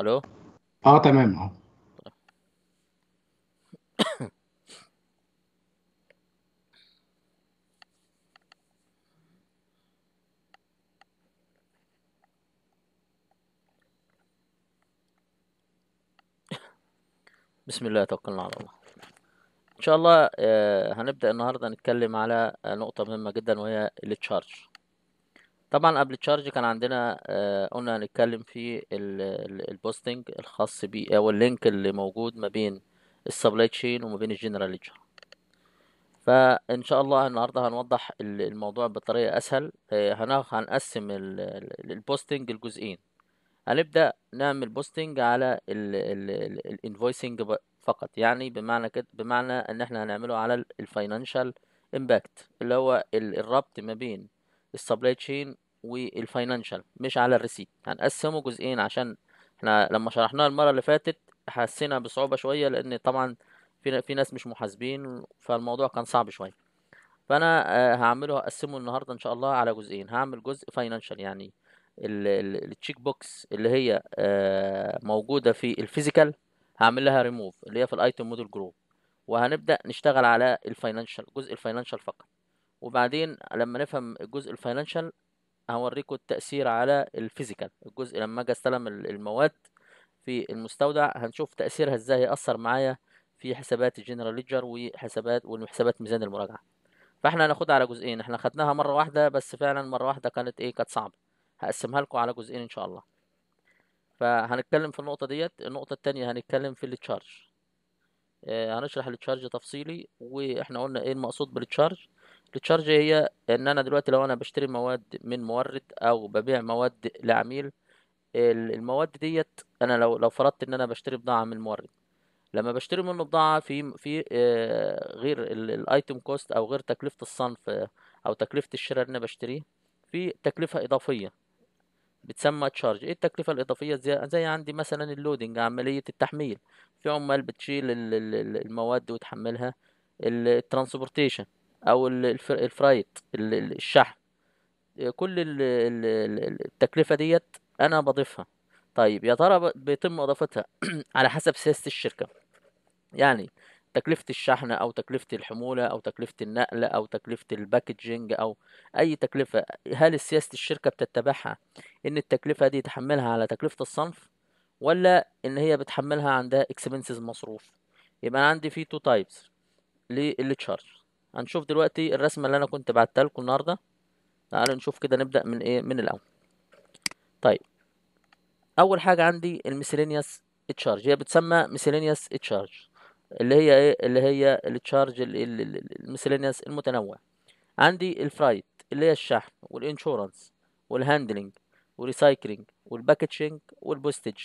الو تمام. بسم الله، توكلنا على الله. ان شاء الله هنبدأ النهارده نتكلم على نقطة مهمة جدا، وهي التشارج. طبعا قبل التشارج كان عندنا قلنا هنتكلم في البوستنج الخاص بيه، او اللينك اللي موجود ما بين السبلاي تشين وما بين الجنرال ليدجر. فان شاء الله النهارده هنوضح الموضوع بطريقه اسهل. هنقسم البوستنج لجزئين. هنبدا نعمل بوستنج على الانفويسنج فقط، يعني بمعنى كده، بمعنى ان احنا هنعمله على الفاينانشال امباكت، اللي هو الربط ما بين السبلاي تشين والفاينانشال، مش على الريسيت. هنقسمه جزئين عشان احنا لما شرحناها المره اللي فاتت حسينا بصعوبه شويه، لان طبعا في ناس مش محاسبين، فالموضوع كان صعب شويه. فانا هعمله هقسمه النهارده ان شاء الله على جزئين. هعمل جزء فاينانشال، يعني التشيك بوكس اللي هي موجوده في الفيزيكال هعمل لها ريموف، اللي هي في الايتم موديل جروب، وهنبدا نشتغل على الفاينانشال، جزء الفاينانشال فقط. وبعدين لما نفهم الجزء الفاينانشال هوريكم التأثير على الفيزيكال، الجزء لما اجي استلم المواد في المستودع هنشوف تأثيرها ازاي، هيأثر معايا في حسابات الجنرال ليدجر وحسابات ميزان المراجعة. فاحنا هناخدها على جزئين، احنا خدناها مرة واحدة بس فعلا مرة واحدة كانت صعبة. هقسمها لكم على جزئين ان شاء الله. فهنتكلم في النقطة ديت. النقطة التانية هنتكلم في التشارج، هنشرح التشارج تفصيلي، واحنا قلنا ايه المقصود بالتشارج. التشارج هي ان انا دلوقتي لو انا بشتري مواد من مورد او ببيع مواد لعميل، المواد ديت انا لو فرضت ان انا بشتري بضاعه من المورد، لما بشتري منه بضاعه في غير الايتم كوست او غير تكلفه الصنف او تكلفه الشراء اللي انا بشتريه، في تكلفه اضافيه بتسمى تشارج. ايه التكلفه الاضافيه؟ زي عندي مثلا اللودنج، عمليه التحميل، في عمال بتشيل المواد وتحملها، الترانسبورتيشن او الفرايت، الشحن، كل التكلفه ديت انا بضيفها. طيب يا ترى بيتم اضافتها على حسب سياسه الشركه، يعني تكلفه الشحن او تكلفه الحموله او تكلفه النقل او تكلفه الباكجينج او اي تكلفه، هل سياسه الشركه بتتبعها ان التكلفه دي تحملها على تكلفه الصنف، ولا ان هي بتحملها عندها اكسبنسز مصروف؟ يبقى عندي في تو تايبس للتشارج. هنشوف دلوقتي الرسمه اللي انا كنت بعتها لكم النهارده. تعالوا نشوف كده، نبدا من ايه، من الاول. طيب اول حاجه عندي الميسيلينيوس تشارج، هي بتسمى ميسيلينيوس تشارج، اللي هي ايه، اللي هي التشارج الميسيلينيوس المتنوع. عندي الفرايت اللي هي الشحن، والانشورنس، والهاندلنج، والريسايكلينج، والباكجينج، والبوستج.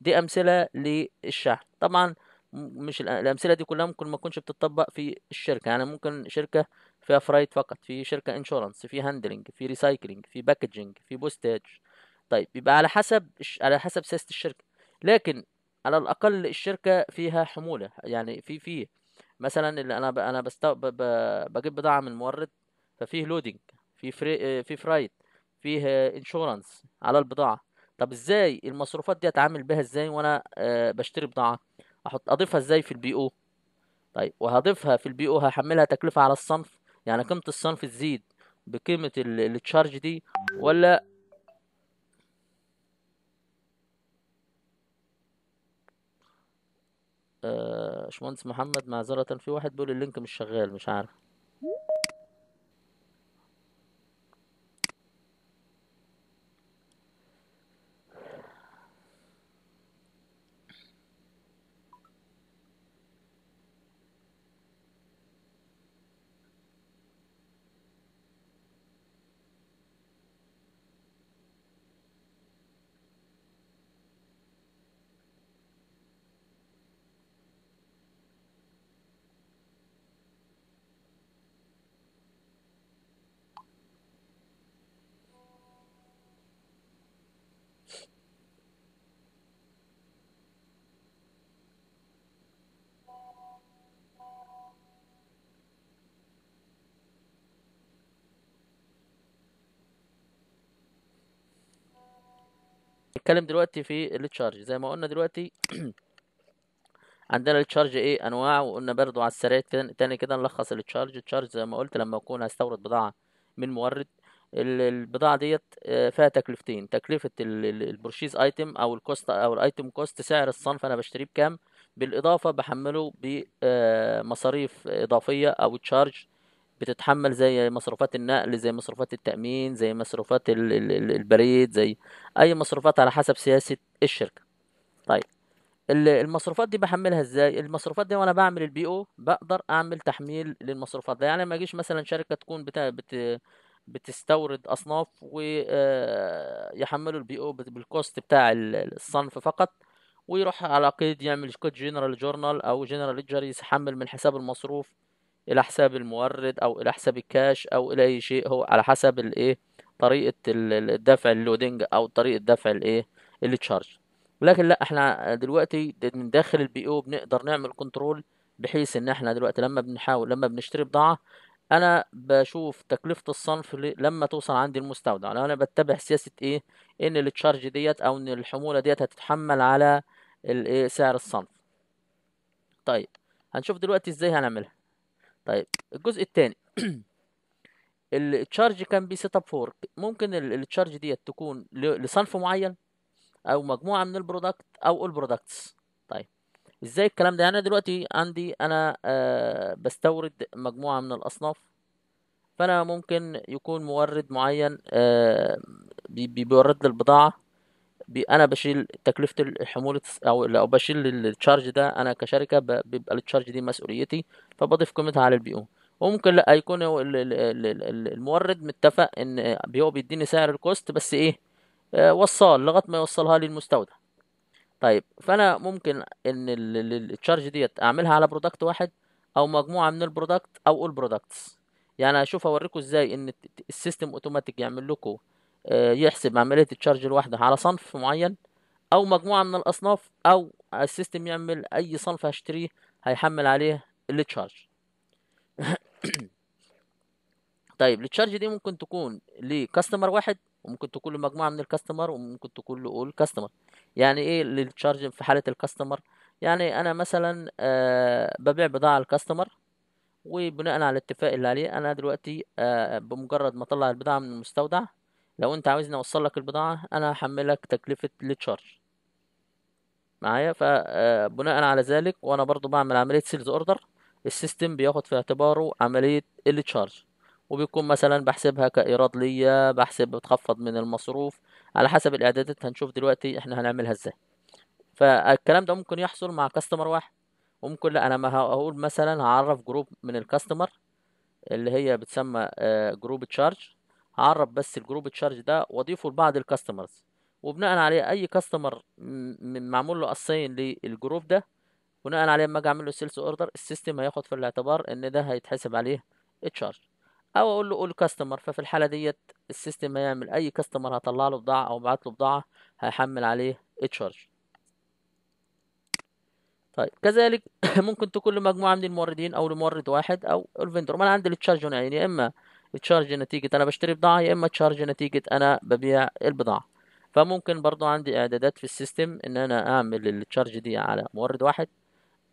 دي امثله للشحن. طبعا مش الامثله دي كلها ممكن ما تكونش بتطبق في الشركه، يعني ممكن شركه فيها فرايت فقط، في شركه انشورنس، في هاندلنج، في ريسايكلينج، في باكجينج، في بوستاج. طيب يبقى على حسب سياسه الشركه، لكن على الاقل الشركه فيها حموله، يعني في مثلا اللي انا بجيب بضاعه من المورد، ففيه لودنج، في فرايت، فيه انشورنس على البضاعه. طب ازاي المصروفات دي اتعامل بها ازاي وانا بشتري بضاعه؟ اضيفها ازاي في البي او؟ طيب وهضيفها في البي او هحملها تكلفه على الصنف، يعني قيمه الصنف تزيد بقيمه التشارج دي ولا؟ باشمهندس محمد معذرة، في واحد بيقول اللينك مش شغال، مش عارف. نتكلم دلوقتي في التشارج زي ما قلنا دلوقتي. عندنا التشارج ايه انواع، وقلنا برضو على السريع تاني كده نلخص التشارج. التشارج زي ما قلت لما اكون هستورد بضاعة من مورد، البضاعة ديت فيها تكلفتين، تكلفة البرشيز ايتم او الكوست او الايتم كوست، سعر الصنف انا بشتريه بكام، بالاضافة بحمله بمصاريف اضافية او تشارج بتتحمل زي مصروفات النقل، زي مصروفات التأمين، زي مصروفات البريد، زي أي مصروفات على حسب سياسة الشركة. طيب المصروفات دي بحملها ازاي؟ المصروفات دي وأنا بعمل البي او بقدر أعمل تحميل للمصروفات دي، يعني ما أجيش مثلا شركة تكون بتستورد أصناف ويحملوا البي او بالكوست بتاع الصنف فقط، ويروح على قيد يعمل كود جنرال جورنال أو جنرال ليدجر، يحمل من حساب المصروف الى حساب المورد او الى حساب الكاش او الى اي شيء، هو على حسب الايه طريقه الدفع اللودنج او طريقه دفع الايه اللي تشارج. لكن لا، احنا دلوقتي من داخل البي او بنقدر نعمل كنترول، بحيث ان احنا دلوقتي لما بنشتري بضاعه انا بشوف تكلفه الصنف لما توصل عندي المستودع، لو انا بتبع سياسه ايه ان التشارج ديت او ان الحموله ديت هتتحمل على الايه سعر الصنف. طيب هنشوف دلوقتي ازاي هنعملها. طيب الجزء الثاني التشارج كان بي سيت اب فور، ممكن التشارج ديت تكون لصنف معين او مجموعه من البرودكت او البرودكتس. طيب ازاي الكلام ده؟ يعني دلوقتي عندي انا بستورد مجموعه من الاصناف، فانا ممكن يكون مورد معين بيورد لي البضاعه، انا بشيل تكلفه الحموله او بشيل التشارج ده، انا كشركه بيبقى التشارج دي مسؤوليتي، فبضيف قيمتها على البي او. وممكن لا يكون المورد متفق ان بي او بيديني سعر الكوست بس ايه وصال لغايه ما يوصلها لي المستودع. طيب فانا ممكن ان التشارج ديت اعملها على برودكت واحد او مجموعه من البرودكت او البرودكتس، يعني هشوف اوريكم ازاي ان السيستم اوتوماتيك يعمل لكم يحسب عملية التشارج الواحدة على صنف معين أو مجموعة من الأصناف، أو السيستم يعمل أي صنف هشتريه هيحمل عليه التشارج. طيب التشارج دي ممكن تكون لكاستمر واحد، وممكن تكون لمجموعة من الكاستمر، وممكن تكون لأول كاستمر. يعني إيه للتشارج في حالة الكاستمر؟ يعني أنا مثلا ببيع بضاعة للكاستمر، وبناء على الاتفاق اللي عليه أنا دلوقتي بمجرد ما أطلع البضاعة من المستودع، لو انت عاوزني اوصل لك البضاعه انا هحملك تكلفه التشارج معايا. فبناء على ذلك وانا برضو بعمل عمليه سيلز اوردر، السيستم بياخد في اعتباره عمليه التشارج، وبيكون مثلا بحسبها كايراد ليا، بتخفض من المصروف على حسب الاعدادات، هنشوف دلوقتي احنا هنعملها ازاي. فالكلام ده ممكن يحصل مع كاستمر واحد، وممكن لا انا ما هقول مثلا هعرف جروب من الكاستمر اللي هي بتسمى جروب تشارج، هعرف بس الجروب تشارج ده واضيفه لبعض الكاستمرز، وبناء عليه اي كاستمر معمول له اساين للجروب ده، بناء عليه لما اجي اعمل له سيلز اوردر السيستم هياخد في الاعتبار ان ده هيتحسب عليه التشارج، او اقول له اول كاستمر، ففي الحاله ديت السيستم هيعمل اي كاستمر هطلع له بضاعه او بعت له بضاعه هيحمل عليه التشارج. طيب كذلك ممكن تكون لمجموعه من الموردين او لمورد واحد او الفندور. ما انا عندي التشارج هنا، يعني يا اما تشارج نتيجة أنا بشتري بضاعة، يا إما تشارج نتيجة أنا ببيع البضاعة. فممكن برضو عندي إعدادات في السيستم إن أنا أعمل التشارج دي على مورد واحد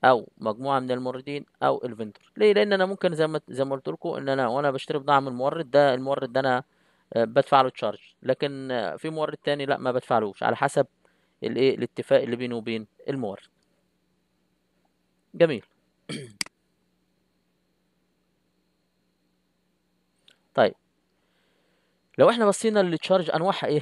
أو مجموعة من الموردين أو الفندور. ليه؟ لأن أنا ممكن زي ما قلت لكم إن أنا وأنا بشتري بضاعة من المورد ده، المورد ده أنا بدفع له تشارج، لكن في مورد تاني لأ ما بدفعلوش، على حسب الاتفاق اللي بينه وبين المورد. جميل. طيب لو احنا بصينا للتشارج انواعها ايه؟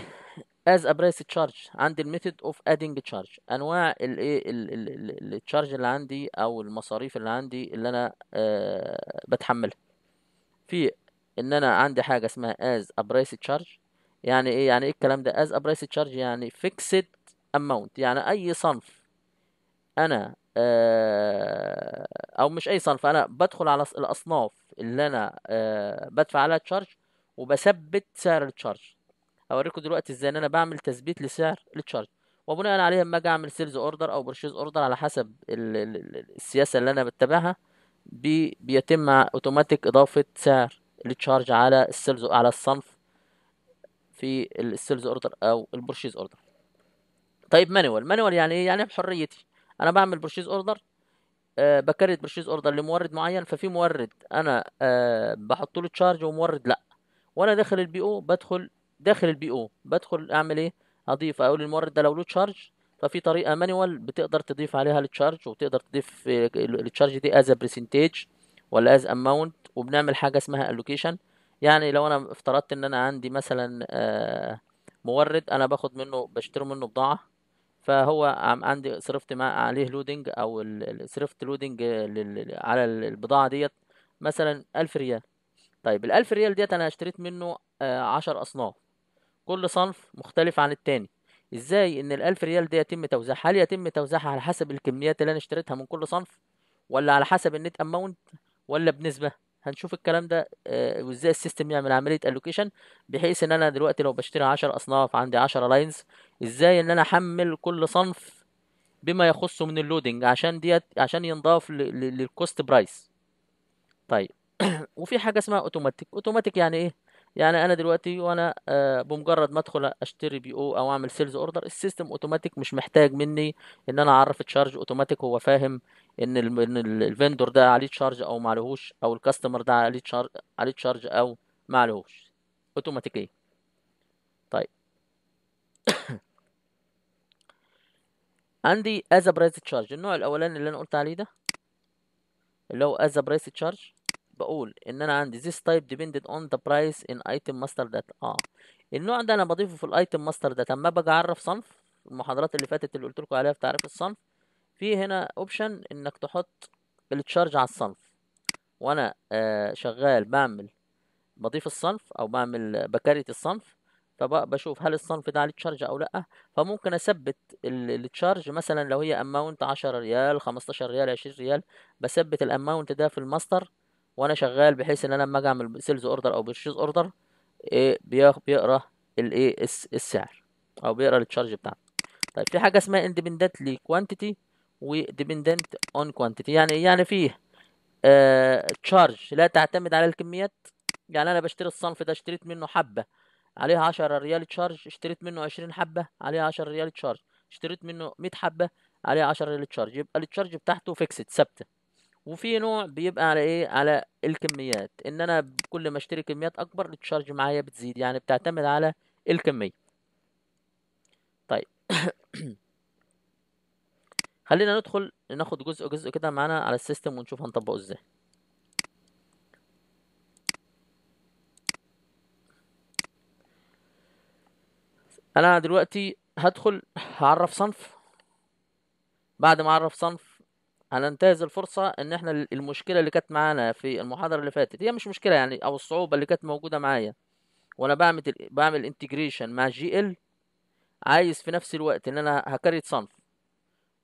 as a price charge، عندي الميثود اوف ادينج تشارج، انواع الايه التشارج اللي عندي او المصاريف اللي عندي اللي انا بتحملها. في ان انا عندي حاجه اسمها as a price charge. يعني ايه؟ يعني ايه الكلام ده؟ as a price charge يعني fixed amount، يعني اي صنف انا او مش اي صنف، انا بدخل على الاصناف اللي انا بدفع عليها تشارج وبثبت سعر التشارج. هوريكم دلوقتي ازاي ان انا بعمل تثبيت لسعر التشارج، وبناء عليها اما اجي اعمل سيلز اوردر او برشيز اوردر على حسب السياسه اللي انا بتبعها بيتم اوتوماتيك اضافه سعر التشارج على السيلز، على الصنف في السيلز اوردر او البرشيز اوردر. طيب مانوال، مانوال يعني ايه؟ يعني بحريتي انا بعمل برشيز اوردر، بكريت برشيز اوردر لمورد معين، ففي مورد انا بحط له تشارج ومورد لا، وانا داخل البي او بدخل اعمل ايه؟ اضيف، اقول المورد ده لو له تشارج، ففي طريقه مانوال بتقدر تضيف عليها التشارج، وتقدر تضيف التشارج دي از برسنتج ولا از اماونت، وبنعمل حاجه اسمها الوكيشن. يعني لو انا افترضت ان انا عندي مثلا مورد انا باخد منه، بشتري منه بضاعه، فهو عندي صرفت عليه لودنج او صرفت لودنج على البضاعه ديت مثلا 1000 ريال. طيب ال1000 ريال ديت انا اشتريت منه 10 اصناف، كل صنف مختلف عن التاني. ازاي ان ال1000 ريال دي يتم توزيعها؟ هل يتم توزيعها على حسب الكميات اللي انا اشتريتها من كل صنف، ولا على حسب النت اماونت، ولا بنسبه؟ هنشوف الكلام ده وازاي السيستم يعمل عمليه الوكيشن، بحيث ان انا دلوقتي لو بشتري 10 اصناف عندي 10 لاينز، ازاي ان انا احمل كل صنف بما يخصه من اللودنج عشان ديت، عشان ينضاف للكوست برايس. طيب وفي حاجه اسمها اوتوماتيك. اوتوماتيك يعني ايه؟ يعني انا دلوقتي وانا بمجرد ما ادخل اشتري بي او او اعمل سيلز اوردر، السيستم اوتوماتيك مش محتاج مني ان انا اعرف التشارج. اوتوماتيك هو فاهم ان الفندور ده عليه تشارج او ما عليهوش، او الكاستمر ده عليه تشارج او ما عليهوش، اوتوماتيكيا. طيب عندي as a price charge، النوع الاولاني اللي انا قلت عليه ده اللي هو as a price charge. بقول ان انا عندي this type depended on the price in item master data. النوع ده انا بضيفه في الايتم master data. اما باجي اعرف صنف، المحاضرات اللي فاتت اللي قلت لكم عليها في تعريف الصنف، في هنا اوبشن انك تحط التشارج على الصنف. وانا شغال بضيف الصنف او بكريت الصنف، فبشوف هل الصنف ده عليه تشارج او لا، فممكن اثبت التشارج. مثلا لو هي اماونت 10 ريال، 15 ريال، 20 ريال، بثبت الاماونت ده في الماستر وانا شغال، بحيث ان انا لما اجي اعمل سيلز اوردر او بيرشيز اوردر بيقرا الايه السعر، او بيقرا التشارج بتاعته. طيب في حاجه اسمها اندبندنت لكوانتيتي وديبندنت اون كوانتيتي. يعني فيه تشارج لا تعتمد على الكميات. يعني انا بشتري الصنف ده، اشتريت منه حبه عليها 10 ريال تشارج، اشتريت منه 20 حبه عليها 10 ريال تشارج، اشتريت منه 100 حبه عليها 10 ريال تشارج، يبقى التشارج بتاعته فيكسد، ثابته. وفي نوع بيبقى على ايه؟ على الكميات، ان انا كل ما اشتري كميات اكبر التشارج معايا بتزيد، يعني بتعتمد على الكميه. طيب خلينا ندخل ناخد جزء جزء كده معانا على السيستم ونشوف هنطبقه ازاي. انا دلوقتي هدخل هعرف صنف. بعد ما اعرف صنف هننتهز الفرصة ان احنا المشكلة اللي كانت معانا في المحاضرة اللي فاتت، هي مش مشكلة يعني، او الصعوبة اللي كانت موجودة معايا وانا بعمل انتجريشن مع جي ال، عايز في نفس الوقت ان انا هكريت صنف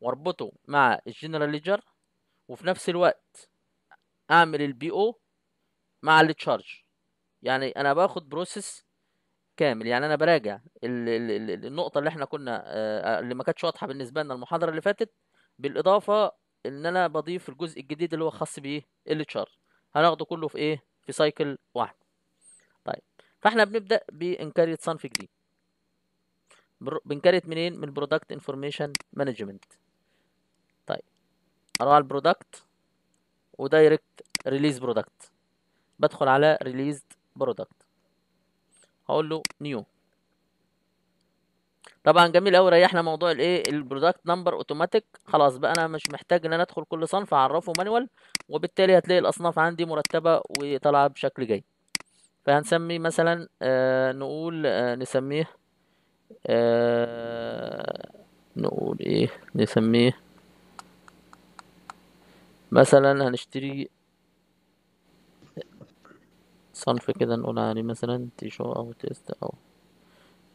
واربطه مع الجنرال ليجر، وفي نفس الوقت اعمل البي او مع التشارج. يعني انا باخد بروسيس كامل، يعني انا براجع النقطة اللي احنا كنا اللي ما كانتش واضحة بالنسبة لنا المحاضرة اللي فاتت، بالاضافة ان انا بضيف الجزء الجديد اللي هو خاص بايه؟ التشارج. هناخده كله في ايه؟ في سايكل واحد. طيب فاحنا بنبدا بانكريت صنف جديد. بنكريت منين؟ من برودكت انفورميشن مانجمنت. طيب اروح على البرودكت ودايركت ريليز برودكت، بدخل على ريليزد برودكت، هقول له نيو. طبعا جميل قوي. ريحنا موضوع الايه البرودكت نمبر اوتوماتيك، خلاص بقى انا مش محتاج ان انا ادخل كل صنف اعرفه مانوال، وبالتالي هتلاقي الاصناف عندي مرتبه وطالعه بشكل جاي. فهنسمي مثلا نقول نسميه نقول ايه، نسميه مثلا هنشتري صنف كده نقول عليه مثلا تيشو او تيست، او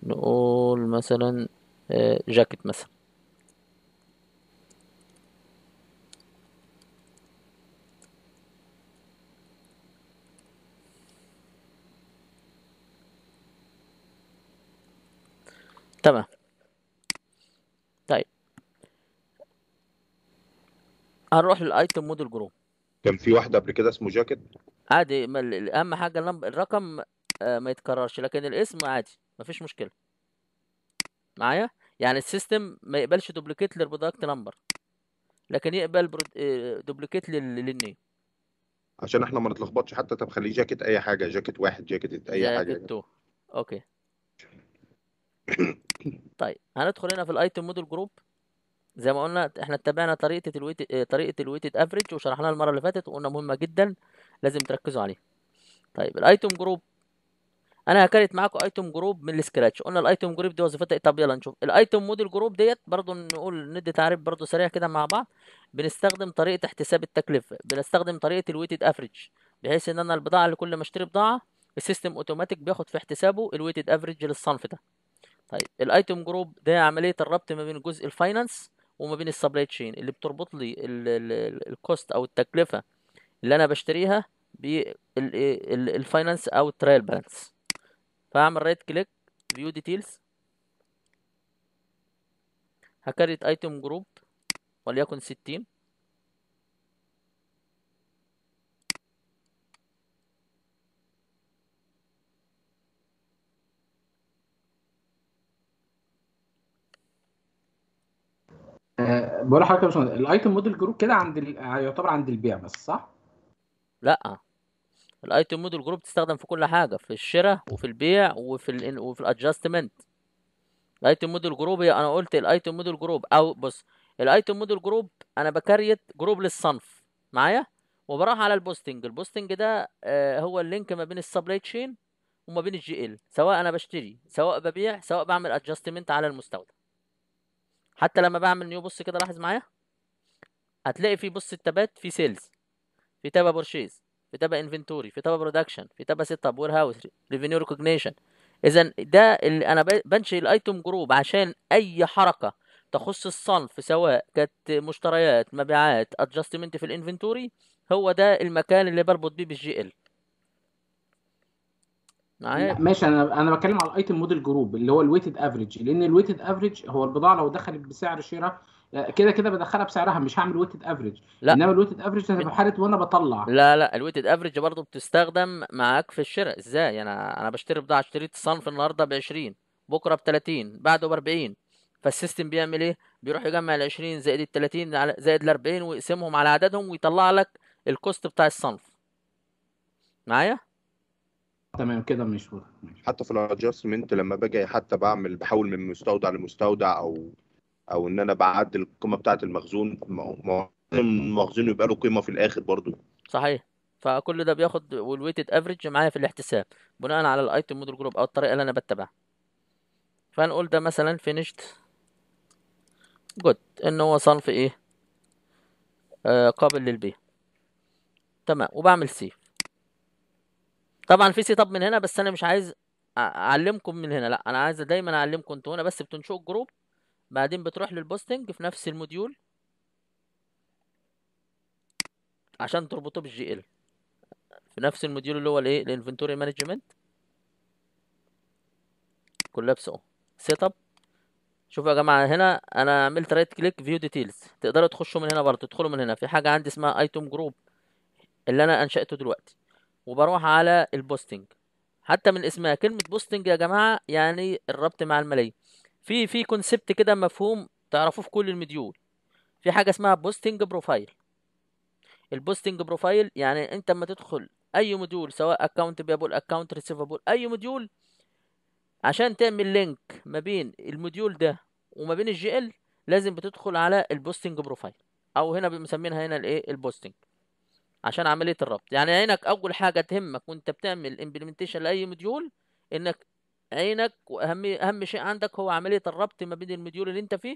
نقول مثلا جاكيت مثلا. تمام. طيب هنروح للايتم موديل جروب. كان في واحد قبل كده اسمه جاكيت عادي، اهم حاجه الرقم ما يتكررش، لكن الاسم عادي مفيش مشكله معايا. يعني السيستم ما يقبلش دوبليكيت للبرودكت نمبر، لكن يقبل دوبليكيت للنيم، عشان احنا ما نتلخبطش حتى. طب خليه جاكيت اي حاجه، جاكيت واحد، جاكيت اي حاجه، جاكيت تو. اوكي. طيب هندخل هنا في الايتم موديل جروب. زي ما قلنا احنا اتبعنا طريقه الويتد افريج، وشرحناها المره اللي فاتت، وقلنا مهمه جدا لازم تركزوا عليها. طيب الايتم جروب انا هكرت معاكم ايتم جروب من السكراتش، قلنا الايتم جروب دي وظيفتها. طب يلا نشوف الايتم موديل جروب ديت، برضو نقول ندي تعريف برضو سريع كده مع بعض. بنستخدم طريقه احتساب التكلفه، بنستخدم طريقه الويتد افريج، بحيث ان انا البضاعه اللي كل ما اشتري بضاعه السيستم اوتوماتيك بياخد في احتسابه الويتد افريج للصنف ده. طيب الايتم جروب ده عمليه الربط ما بين جزء الفاينانس وما بين السبلاي تشين، اللي بتربط لي الكوست او التكلفه اللي انا بشتريها بالفاينانس او الترايل بالانس. فاعمل رايت كليك فيو ديتيلز، هكريت ايتم جروب وليكن 60. بقول لحضرتك يا باشمهندس الايتم موديل جروب كده عند يعتبر عند البيع بس، صح؟ لا، الايتم موديل جروب تستخدم في كل حاجه، في الشراء وفي البيع وفي الادجستمنت. الايتم موديل جروب هي، انا قلت الايتم موديل جروب، او بص الايتم موديل جروب انا بكريت جروب للصنف معايا، وبروح على البوستنج. البوستنج ده هو اللينك ما بين السبلاي تشين وما بين الجي ال، سواء انا بشتري سواء ببيع سواء بعمل ادجستمنت على المستودع. حتى لما بعمل نيو بص كده، لاحظ معايا هتلاقي في بص التابات، في سيلز، في تابة بورشيز، في تابة انفنتوري، في تابة برودكشن، في تابة سيت اب، وير هاوس، ريفينيو ريكوجنيشن. اذا ده اللي انا بنشئ الايتم جروب عشان اي حركه تخص الصنف، سواء كانت مشتريات، مبيعات، ادجستمنت في الانفنتوري، هو ده المكان اللي بربط بيه بالجي ال. ماشي. انا بتكلم على الايتم موديل جروب اللي هو الويتد افريج، لان الويتد افريج هو البضاعه لو دخلت بسعر شراء كده كده بدخلها بسعرها، مش هعمل ويتد افريج. انما الويتد افريج هتبقى حاله وانا بطلع. لا، الويتد افريج برضه بتستخدم معاك في الشراء. ازاي؟ انا بشتري بضاعه، اشتريت الصنف النهارده ب 20، بكره ب 30، بعده ب 40، فالسيستم بيعمل ايه؟ بيروح يجمع ال 20 زائد ال 30 زائد ال 40 ويقسمهم على عددهم ويطلع لك الكوست بتاع الصنف. معايا؟ تمام كده، مشهور. حتى في الادجستمنت لما باجي حتى بعمل بحول من مستودع لمستودع، او ان انا بعدل القيمه بتاعه المخزون، المخزون يبقى له قيمه في الاخر برضو. صحيح. فكل ده بياخد والويتد افريج معايا في الاحتساب بناء على الايتم موديل جروب او الطريقه اللي انا بتبعها. فنقول ده مثلا فينيشت جود، ان هو صنف ايه قابل للبيع. تمام. وبعمل سيف. طبعا في سيت اب من هنا، بس انا مش عايز اعلمكم من هنا، لا انا عايز دايما اعلمكم انتوا هنا بس بتنشئوا الجروب، بعدين بتروح للبوستنج في نفس الموديول عشان تربطوه بالجي ال، في نفس الموديول اللي هو الايه الانفنتوري مانجمنت. كولابس اهو، سيت اب. شوفوا يا جماعه هنا انا عملت رايت كليك فيو ديتيلز، تقدروا تخشوا من هنا برضه، تدخلوا من هنا في حاجه عندي اسمها ايتم جروب اللي انا انشاته دلوقتي، وبروح على البوستنج. حتى من اسمها كلمه بوستنج يا جماعه، يعني الربط مع الماليه. في كونسبت كده مفهوم تعرفوه في كل المديول، في حاجه اسمها بوستنج بروفايل. البوستنج بروفايل يعني انت اما تدخل اي مديول، سواء اكونت بيبل، اكونت ريسيفبل، اي مديول عشان تعمل لينك ما بين الموديول ده وما بين الجي ال لازم بتدخل على البوستنج بروفايل، او هنا بنسميها هنا الايه البوستنج، عشان عمليه الربط. يعني عينك اول حاجه تهمك وانت بتعمل امبلمنتيشن لاي موديول، انك عينك واهم شيء عندك هو عمليه الربط ما بين الموديول اللي انت فيه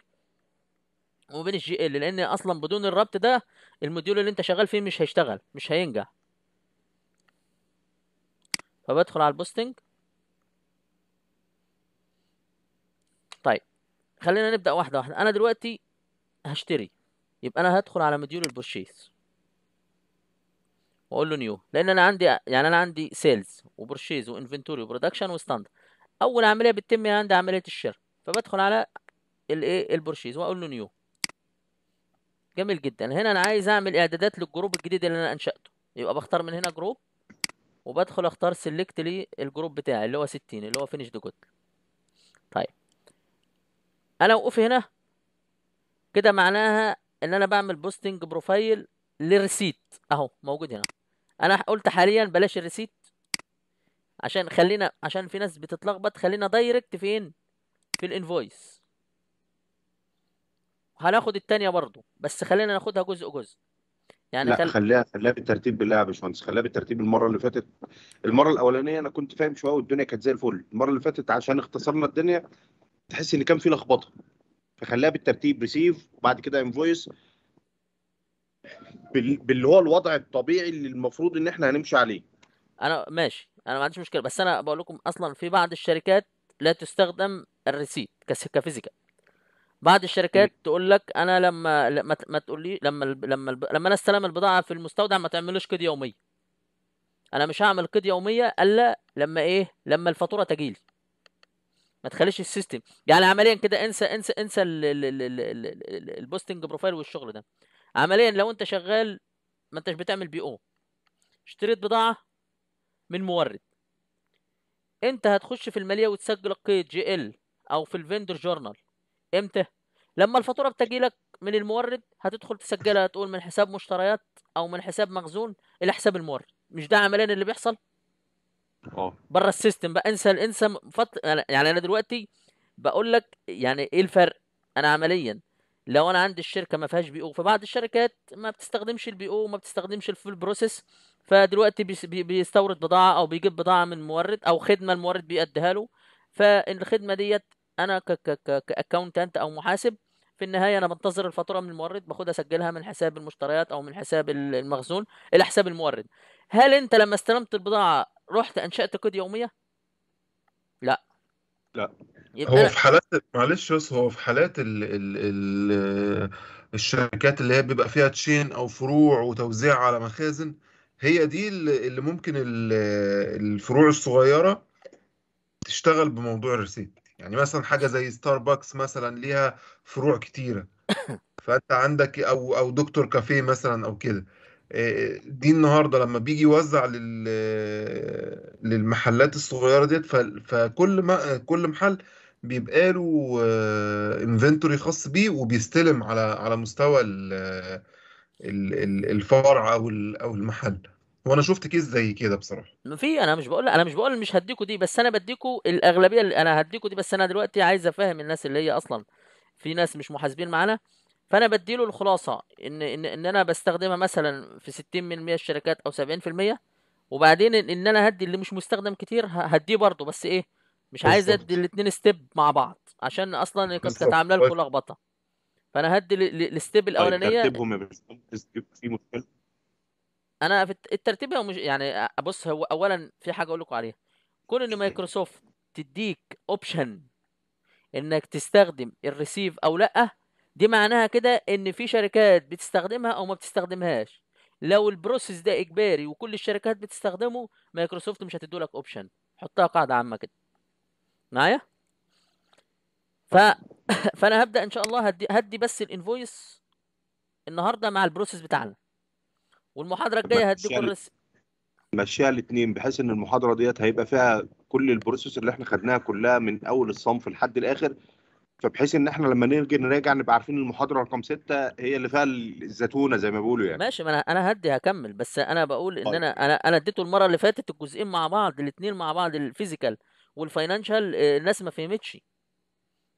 وما بين الجي ال، لان اصلا بدون الربط ده الموديول اللي انت شغال فيه مش هيشتغل، مش هينجح. فبدخل على البوستنج. طيب خلينا نبدا واحده واحده. انا دلوقتي هشتري، يبقى انا هدخل على موديول البورشيز واقول له نيو، لان انا عندي يعني انا عندي سيلز وبورشيز وانفنتوري وبرودكشن وستاندر. اول عمليه بتتم عندي عمليه الشراء، فبدخل على الايه البورشيز واقول له نيو. جميل جدا. هنا انا عايز اعمل اعدادات للجروب الجديد اللي انا انشاته، يبقى بختار من هنا جروب وبدخل اختار سيلكت لي الجروب بتاعي اللي هو 60 اللي هو فينيش دو جود. طيب انا وقفي هنا كده معناها ان انا بعمل بوستنج بروفايل للريسيت اهو موجود هنا. انا قلت حاليا بلاش الريسيت عشان خلينا، عشان في ناس بتتلخبط، خلينا دايركت فين في الانفويس. هناخد التانية برضو بس خلينا ناخدها جزء جزء يعني. لا خليها بالترتيب بالله يا باشمهندس، خليها بالترتيب. المره اللي فاتت، المره الاولانيه انا كنت فاهم شويه والدنيا كانت زي الفل، المره اللي فاتت عشان اختصرنا الدنيا تحس ان كان في لخبطه، فخليها بالترتيب ريسيف وبعد كده انفويس باللي هو الوضع الطبيعي اللي المفروض ان احنا هنمشي عليه. انا ماشي، انا ما عنديش مشكله، بس انا بقول لكم اصلا في بعض الشركات لا تستخدم الريسيت كفيزيكال. بعض الشركات تقول لك انا لما ما تقولي لما لما لما انا استلم البضاعه في المستودع ما تعملوش قيد يوميه. انا مش هعمل قيد يوميه الا لما ايه، لما الفاتوره تجيلي. ما تخليش السيستم يعني عمليا كده انسى البوستنج بروفايل والشغل ده. عمليا لو انت شغال ما انتش بتعمل بي او، اشتريت بضاعه من مورد، انت هتخش في الماليه وتسجل القيد جي ال او في الفيندر جورنال امتى؟ لما الفاتوره بتجيلك من المورد هتدخل تسجلها، تقول من حساب مشتريات او من حساب مخزون الى حساب المورد. مش ده عمليا اللي بيحصل؟ بره السيستم بقى. يعني انا دلوقتي بقول لك يعني ايه الفرق. انا عمليا لو انا عندي الشركه ما فيهاش بي او، فبعض الشركات ما بتستخدمش البي او وما بتستخدمش الفول بروسيس، فدلوقتي بيستورد بضاعه او بيجيب بضاعه من مورد او خدمه المورد بيأديها له. فالخدمه ديت انا كاكونتنت او محاسب في النهايه انا بنتظر الفاتوره من المورد، باخدها اسجلها من حساب المشتريات او من حساب المخزون الى حساب المورد. هل انت لما استلمت البضاعه رحت انشات قيد يوميه؟ لا لا. هو في حالات، معلش بس هو في حالات ال الشركات اللي هي بيبقى فيها تشين او فروع وتوزيع على مخازن، هي دي اللي ممكن الفروع الصغيره تشتغل بموضوع الرسيد. يعني مثلا حاجه زي ستاربكس مثلا ليها فروع كتيره، فانت عندك او دكتور كافيه مثلا او كده، دي النهارده لما بيجي يوزع للمحلات الصغيره ديت، فكل محل بيبقى له انفنتوري خاص بيه وبيستلم على مستوى الفرع او المحل. وانا شفت كيس زي كده بصراحه. في انا مش بقول مش هديكوا دي، بس انا بديكوا الاغلبيه اللي انا هديكوا دي، بس انا دلوقتي عايز افهم الناس اللي هي اصلا في ناس مش محاسبين معانا، فانا بديله الخلاصه ان انا بستخدمها مثلا في 60% الشركات او 70%، وبعدين ان انا هدي اللي مش مستخدم كتير هديه برضه، بس ايه مش عايز ادي الاثنين ستيب مع بعض عشان اصلا كانت عامله لكم لخبطه. فانا هدي الستيب الاولانيه. ترتيبهم يا باشمهندس في مشكله؟ انا في الترتيب يعني بص، هو اولا في حاجه اقول لكم عليها، كون ان مايكروسوفت تديك اوبشن انك تستخدم الريسيف او لا، دي معناها كده ان في شركات بتستخدمها او ما بتستخدمهاش. لو البروسيس ده اجباري وكل الشركات بتستخدمه، مايكروسوفت مش هتدولك اوبشن. حطها قاعده عامه كده معايا. فانا هبدا ان شاء الله هدي بس الانفويس النهارده مع البروسيس بتاعنا، والمحاضره الجايه هديكم مشيها الاثنين، بحيث ان المحاضره ديت هيبقى فيها كل البروسيس اللي احنا خدناها كلها من اول الصنف لحد الاخر، فبحيث ان احنا لما نيجي نراجع نبقى عارفين المحاضره رقم 6 هي اللي فيها الزتونه زي ما بيقولوا يعني. ماشي، ما انا هدي هكمل، بس انا بقول ان انا اديته المره اللي فاتت الجزئين مع بعض، الاثنين مع بعض الفيزيكال والفاينانشال الناس ما فهمتش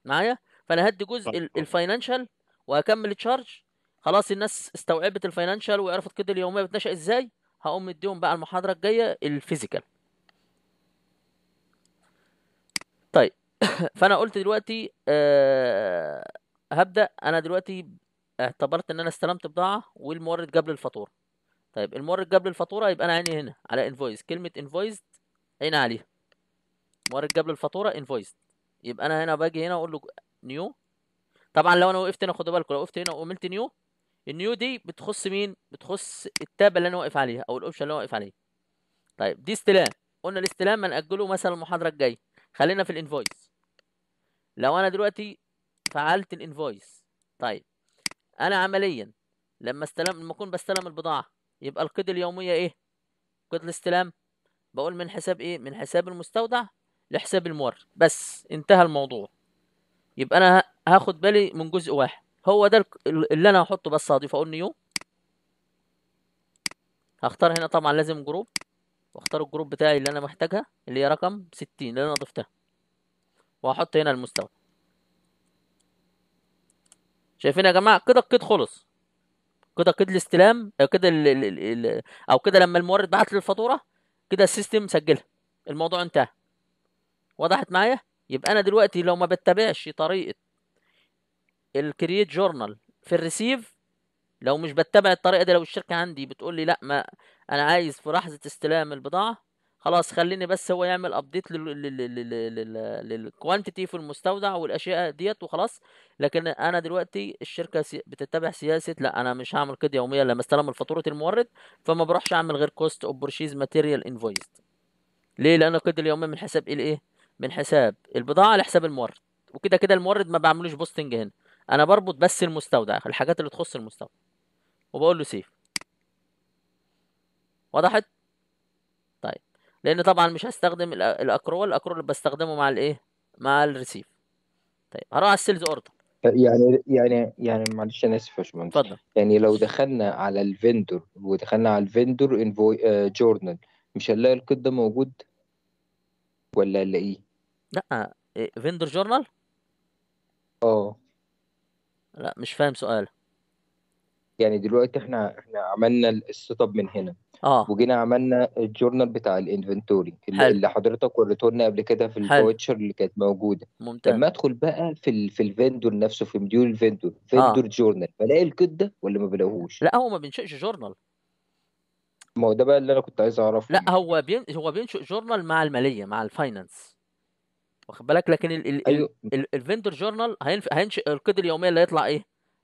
معايا، فانا هدي جزء الفاينانشال وهكمل تشارج. خلاص الناس استوعبت الفاينانشال وعرفت كده اليوميه بتنشأ ازاي، هقوم مديهم بقى المحاضره الجايه الفيزيكال. طيب فانا قلت دلوقتي هبدا، انا دلوقتي اعتبرت ان انا استلمت بضاعه والمورد جاب لي الفاتوره. طيب المورد جاب لي الفاتوره، يبقى انا عيني هنا على انفويس، كلمه انفويس عيني عليها، مورد جاب لي الفاتوره انفويس. يبقى انا هنا باجي هنا اقول له نيو. طبعا لو انا وقفت هنا، خدوا بالكم، لو وقفت هنا وقلت نيو، النيو دي بتخص مين؟ بتخص التاب اللي انا واقف عليها او الاوبشن اللي انا واقف عليه. طيب دي استلام، قلنا الاستلام هنأجله مثلا المحاضره الجايه، خلينا في الانفويس. لو انا دلوقتي فعلت الانفويس، طيب انا عمليا لما استلم، لما اكون بستلم البضاعه، يبقى القيد اليوميه ايه؟ قيد الاستلام بقول من حساب ايه؟ من حساب المستودع لحساب المورد، بس انتهى الموضوع. يبقى انا هاخد بالي من جزء واحد، هو ده اللي انا هحطه، بس هضيف اقول نيو، هختار هنا طبعا لازم جروب، واختار الجروب بتاعي اللي انا محتاجها اللي هي رقم 60 اللي انا ضفتها، وهحط هنا المستوى. شايفين يا جماعه كده القيد خلص، كده قيد الاستلام كده او كده لما المورد بعت لي الفاتوره كده السيستم سجلها، الموضوع انتهى. وضحت معايا؟ يبقى انا دلوقتي لو ما بتبعش طريقه الكرييت جورنال في الريسيف، لو مش بتبع الطريقه دي، لو الشركه عندي بتقول لي لا ما انا عايز في لحظه استلام البضاعه، خلاص خليني بس هو يعمل ابديت للكوانتيتي في المستودع والاشياء ديت وخلاص. لكن انا دلوقتي الشركه بتتبع سياسه لا انا مش هعمل كده يوميا لما استلم الفاتوره المورد، فما بروحش اعمل غير كوست اوف بورشيز ماتيريال انفويست. ليه؟ لان كده اليوميا من حساب الايه؟ من حساب البضاعه لحساب المورد، وكده كده المورد ما بعملوش بوستنج هنا، انا بربط بس المستودع الحاجات اللي تخص المستودع وبقول له سيف. وضحت؟ طيب لان طبعا مش هستخدم الاكرول، الاكرول بستخدمه مع الايه؟ مع الريسيف. طيب هروح على السيلز اوردر. يعني معلش انا اسف يا باشمهندس، اتفضل. يعني لو دخلنا على الفيندور انفوي جورنال، مش هنلاقي القيد ده موجود ولا هنلاقيه؟ لا فيندور جورنال لا مش فاهم سؤال. يعني دلوقتي احنا عملنا السيت اب من هنا وجينا عملنا الجورنال بتاع الانفنتوري اللي حضرتك وريته لنا قبل كده في الفوتشر اللي كانت موجوده. ممتاز. لما ادخل بقى في الفندور نفسه، في مديول الفندور جورنال، بلاقي الكود ده ولا ما بلاقيهوش؟ لا هو ما بينشئش جورنال، ما هو ده بقى اللي انا كنت عايز اعرفه. لا هو بينشئ جورنال مع الماليه، مع الفاينانس، واخد بالك؟ لكن الفندور جورنال هينشئ القيد اليوميه اللي هيطلع ايه؟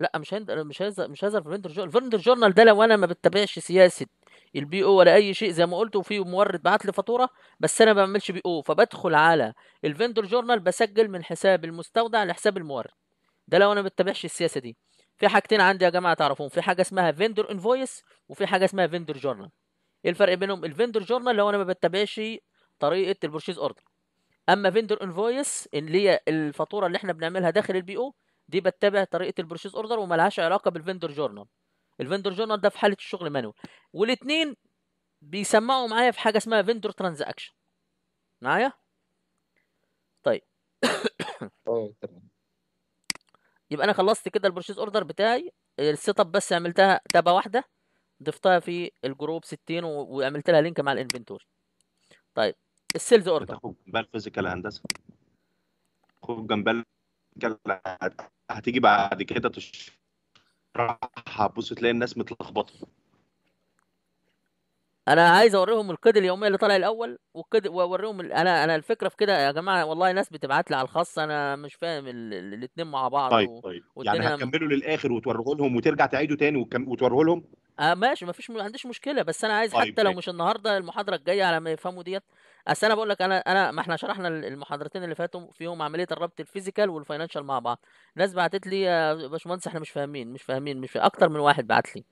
لا مش هيظهر في الفيندور جورنال. الفيندور جورنال ده لو انا ما بتبعش سياسه البي او ولا اي شيء زي ما قلت، وفي مورد بعت لي فاتوره بس انا ما بعملش بي او، فبدخل على الفيندور جورنال بسجل من حساب المستودع لحساب المورد، ده لو انا ما بتبعش السياسه دي. في حاجتين عندي يا جماعه تعرفوهم، في حاجه اسمها فيندور انفويس وفي حاجه اسمها فيندور جورنال. ايه الفرق بينهم؟ الفيندور جورنال لو انا ما بتبعش طريقه البرشيز اوردر، اما فيندور انفويس اللي هي الفاتوره اللي احنا بنعملها داخل البي او دي بتتبع طريقه البرشيز اوردر وملهاش علاقه بالفيندور جورنال. الفيندور جورنال ده في حاله الشغل مانوال، والاثنين بيسمعوا معايا في حاجه اسمها فيندور ترانزاكشن. معايا؟ طيب يبقى انا خلصت كده البرشيز اوردر بتاعي، السيت اب بس عملتها تابه واحده، ضفتها في الجروب 60 وعملت لها لينك مع الانفنتوري. طيب السيلز اوردر تاخد جنبها الفيزيكال هندسه، تاخد جنبها هتيجي بعد كده تشرحها، هتبص تلاقي الناس متلخبطه. انا عايز اوريهم القيد اليوميه اللي طالع الاول والقيد، واوريهم انا الفكره في كده يا جماعه. والله ناس بتبعت لي على الخاص انا مش فاهم الاثنين مع بعض. طيب يعني هتكملوا للاخر وتوريه لهم وترجع تعيده تاني وتوريه لهم؟ ماشي مفيش ما عنديش مشكله، بس انا عايز طيب حتى لو مش النهارده، المحاضره الجايه على ما يفهموا ديت. اصل انا بقول لك انا ما احنا شرحنا المحاضرتين اللي فاتوا فيهم عمليه الربط الفيزيكال والفاينانشال مع بعض. ناس بعتت لي يا باشمهندس احنا مش فاهمين، اكتر من واحد بعت لي.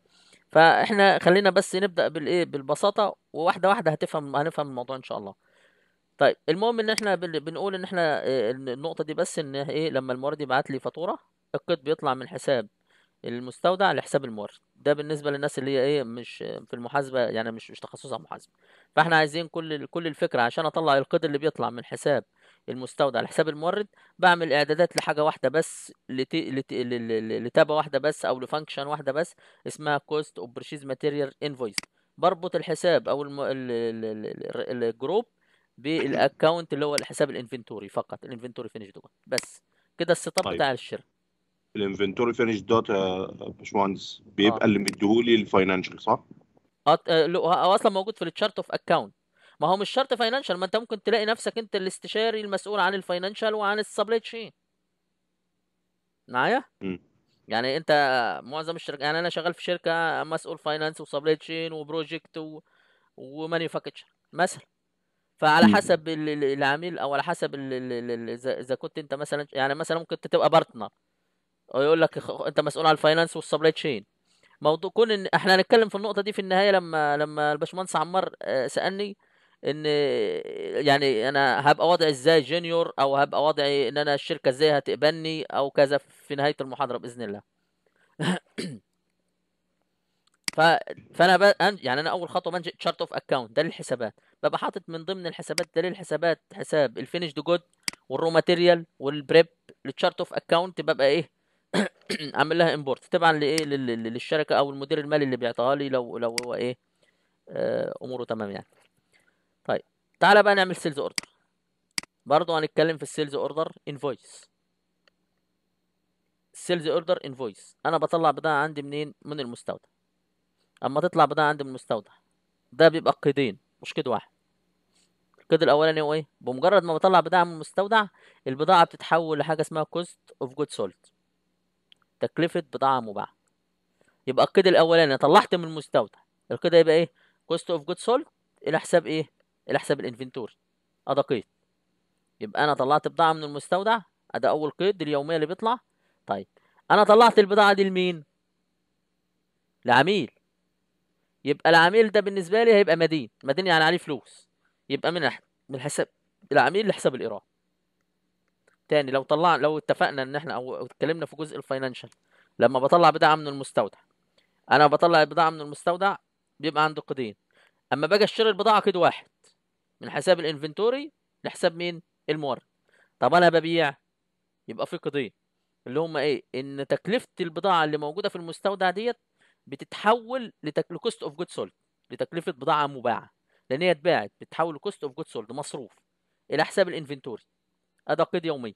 فاحنا خلينا بس نبدا بالبساطه، وواحده واحده هنفهم الموضوع ان شاء الله. طيب المهم ان احنا بنقول ان احنا النقطه دي بس، ان ايه لما المورد يبعت لي فاتوره، القيد بيطلع من حساب المستودع لحساب المورد. ده بالنسبه للناس اللي هي ايه مش في المحاسبه، يعني مش تخصصها محاسبه. فاحنا عايزين كل الفكره عشان اطلع القيد اللي بيطلع من حساب المستودع لحساب المورد، بعمل اعدادات لحاجه واحده بس، لتابه واحده بس او لفانكشن واحده بس اسمها كوست اوف برشيز ماتيريال انفويس. بربط الحساب او الجروب بالاكونت اللي هو الحساب الانفنتوري، فقط الانفنتوري فينيش دوت بس كده. السيت اب بتاع الشركه الانفنتوري فينيش دوت يا باشمهندس بيبقى اللي مديهولي الفاينانشال، صح؟ هو اصلا موجود في التشارت اوف اكونت. ما هو مش شرط فاينانشال، ما انت ممكن تلاقي نفسك انت الاستشاري المسؤول عن الفاينانشال وعن السبلاي تشين معايا. يعني انت معظم الشركه، يعني انا شغال في شركه مسؤول فاينانس وسبلاي تشين وبروجكت ومانيفاكتشر مثلا. فعلى حسب العميل او على حسب اذا كنت انت مثلا، يعني مثلا ممكن تبقى بارتنر ويقول لك انت مسؤول عن الفاينانس والسبلاي تشين. موضوع كون ان احنا هنتكلم في النقطه دي في النهايه لما الباشمهندس عمار سالني ان يعني انا هبقى وضعي ازاي جونيور، او هبقى وضعي ان انا الشركه ازاي هتقبلني او كذا، في نهايه المحاضره باذن الله. فانا يعني انا اول خطوه بنجي تشارت اوف اكاونت، ده للحسابات. ببقى حاطط من ضمن الحسابات، ده للحسابات حساب الفينيشد جود والرو ماتيريال والبريب. التشارت اوف اكاونت ببقى ايه اعمل لها امبورت تبعا لايه للشركه او المدير المالي اللي بيعطيها لي، لو هو ايه اموره تمام يعني. طيب تعالى بقى نعمل سيلز اوردر. برضه هنتكلم في السيلز اوردر انفويس. السيلز اوردر انفويس انا بطلع بضاعه عندي منين؟ من المستودع. اما تطلع بضاعه عندي من المستودع، ده بيبقى قيدين مش قيد واحد. القيد الاولاني هو ايه؟ بمجرد ما بطلع بضاعه من المستودع، البضاعه بتتحول لحاجه اسمها كوست اوف جود سولد، تكلفه بضاعه مباعه. يبقى القيد الاولاني طلعت من المستودع، القيد هيبقى ايه؟ كوست اوف جود سولد الى حساب ايه؟ الى حساب الانفنتوري. ده قيد. يبقى انا طلعت بضاعه من المستودع، ده اول قيد اليوميه اللي بيطلع. طيب انا طلعت البضاعه دي لمين؟ لعميل. يبقى العميل ده بالنسبه لي هيبقى مدين، يعني عليه فلوس. يبقى من حساب العميل لحساب الايراد. تاني لو اتفقنا ان احنا او اتكلمنا في جزء الفاينانشال، لما بطلع بضاعه من المستودع، انا بطلع البضاعه من المستودع بيبقى عنده قيدين. اما باجي اشتري البضاعه قيد واحد، من حساب الانفنتوري لحساب مين؟ المورد. طب انا ببيع، يبقى في قيدين اللي هما ايه؟ ان تكلفه البضاعه اللي موجوده في المستودع ديت بتتحول لكوست اوف جود سولد، لتكلفه بضاعه مباعه، لان هي اتباعت بتتحول لكوست اوف جود سولد مصروف الى حساب الانفنتوري. ده قيد يومي.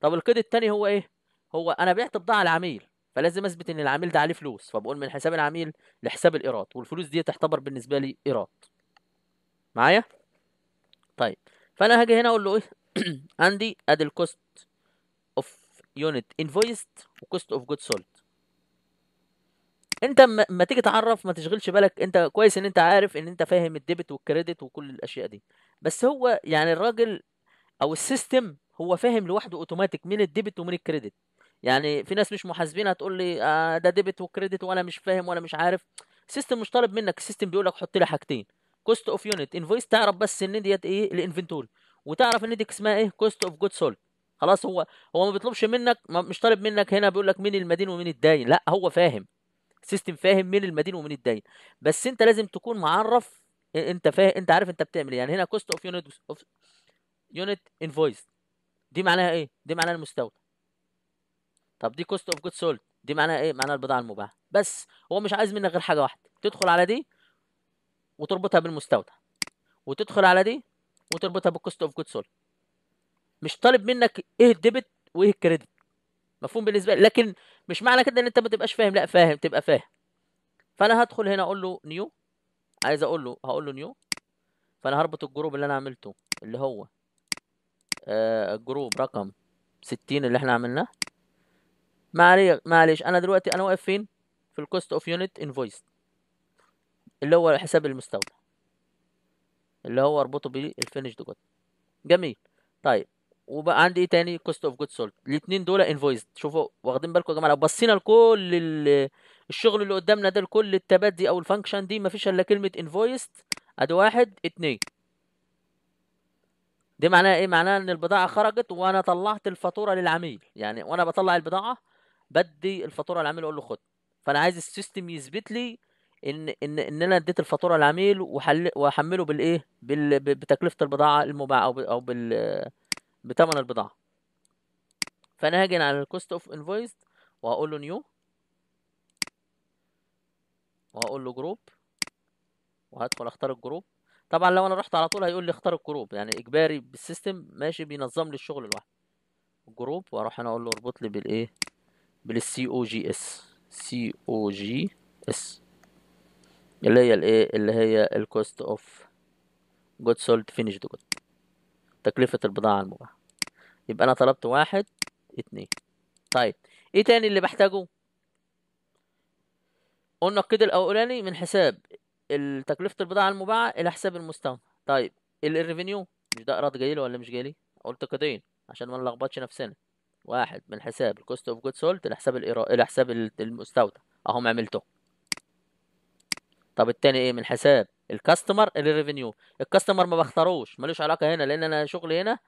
طب القيد الثاني هو ايه؟ هو انا بعت بضاعه لعميل، فلازم اثبت ان العميل ده عليه فلوس، فبقول من حساب العميل لحساب الايراد، والفلوس دي تعتبر بالنسبه لي ايراد معايا. طيب فانا هاجي هنا اقول له ايه؟ عندي ادي الكوست اوف يونت انفويست وكوست اوف جود سولد. انت ما تيجي تعرف ما تشغلش بالك، انت كويس ان انت عارف ان انت فاهم الديبت والكريدت وكل الاشياء دي، بس هو يعني الراجل او السيستم هو فاهم لوحده اوتوماتيك من الديبت ومن الكريدت. يعني في ناس مش محاسبين هتقول لي ده ديبت وكريدت وانا مش فاهم وانا مش عارف. السيستم مش طالب منك، السيستم بيقول لك حط لي حاجتين، كوست اوف يونت انفويس تعرف بس ان ديت ايه الانفنتوري، وتعرف ان دي اسمها ايه كوست اوف جود سولد. خلاص هو ما بيطلبش منك، مش طالب منك هنا بيقول لك مين المدين ومين الداين، لا هو فاهم، السيستم فاهم مين المدين ومين الداين، بس انت لازم تكون معرف انت فاهم، انت عارف انت بتعمل ايه. يعني هنا كوست اوف يونت انفويس دي معناها ايه؟ دي معناها المستودع. طب دي كوست اوف جود سولد دي معناها ايه؟ معناها البضاعه المباعه. بس هو مش عايز منك غير حاجه واحده، تدخل على دي وتربطها بالمستودع، وتدخل على دي وتربطها بالكوست اوف جود سولد. مش طالب منك ايه الديبت وايه الكريدت، مفهوم بالنسبه لي. لكن مش معنى كده ان انت ما تبقاش فاهم، لا فاهم تبقى فاهم. فانا هدخل هنا اقول له نيو، عايز هقول له نيو. فانا هربط الجروب اللي انا عملته اللي هو الجروب رقم 60 اللي احنا عملناه. معلش انا دلوقتي واقف فين؟ في الكوست اوف يونت انفويس. اللي هو حساب المستخدم اللي هو اربطه بالفينيشد جود. جميل. طيب وبقى عندي ايه تاني؟ كوست اوف جود سولد. الاثنين دول انفويسد. شوفوا واخدين بالكم يا جماعه، لو بصينا لكل الشغل اللي قدامنا ده، لكل التابات دي او الفانكشن دي، مفيش الا كلمه انفويسد. ادي 1 2. دي معناها ايه؟ معناها ان البضاعه خرجت وانا طلعت الفاتوره للعميل. يعني وانا بطلع البضاعه بدي الفاتوره للعميل اقول له خد. فانا عايز السيستم يثبت لي ان انا اديت الفاتوره للعميل واحمله بالايه، بتكلفه البضاعه المباعه او بثمن البضاعه. فانا هاجي على الكوست اوف انفويس وهقول له نيو وهقول له جروب وهدخل اختار الجروب. طبعا لو انا رحت على طول هيقول لي اختار الجروب، يعني اجباري بالسيستم ماشي بينظم لي الشغل لوحده. الجروب، واروح انا اقول له اربط لي بالايه، بالسي او جي اس. سي او جي اس اللي هي الايه، اللي هي الكوست اوف جود سولد فينيشد جود، تكلفه البضاعه المباعه. يبقى انا طلبت 1 2. طيب ايه تاني اللي بحتاجه؟ قلنا القيد الاولاني من حساب تكلفه البضاعه المباعه الى حساب المستخدم. طيب الريفينيو، مش ده ايراد جاي لي ولا مش جاي لي؟ قلت قيدين عشان ما نلخبطش نفسنا. واحد من حساب الكوست اوف جود سولد الى حساب المستودع، اهو عملته. طب التاني ايه؟ من حساب الكاستمر الريفينيو. الكاستمر ما بختاروش، ملوش علاقه هنا، لان انا شغلي هنا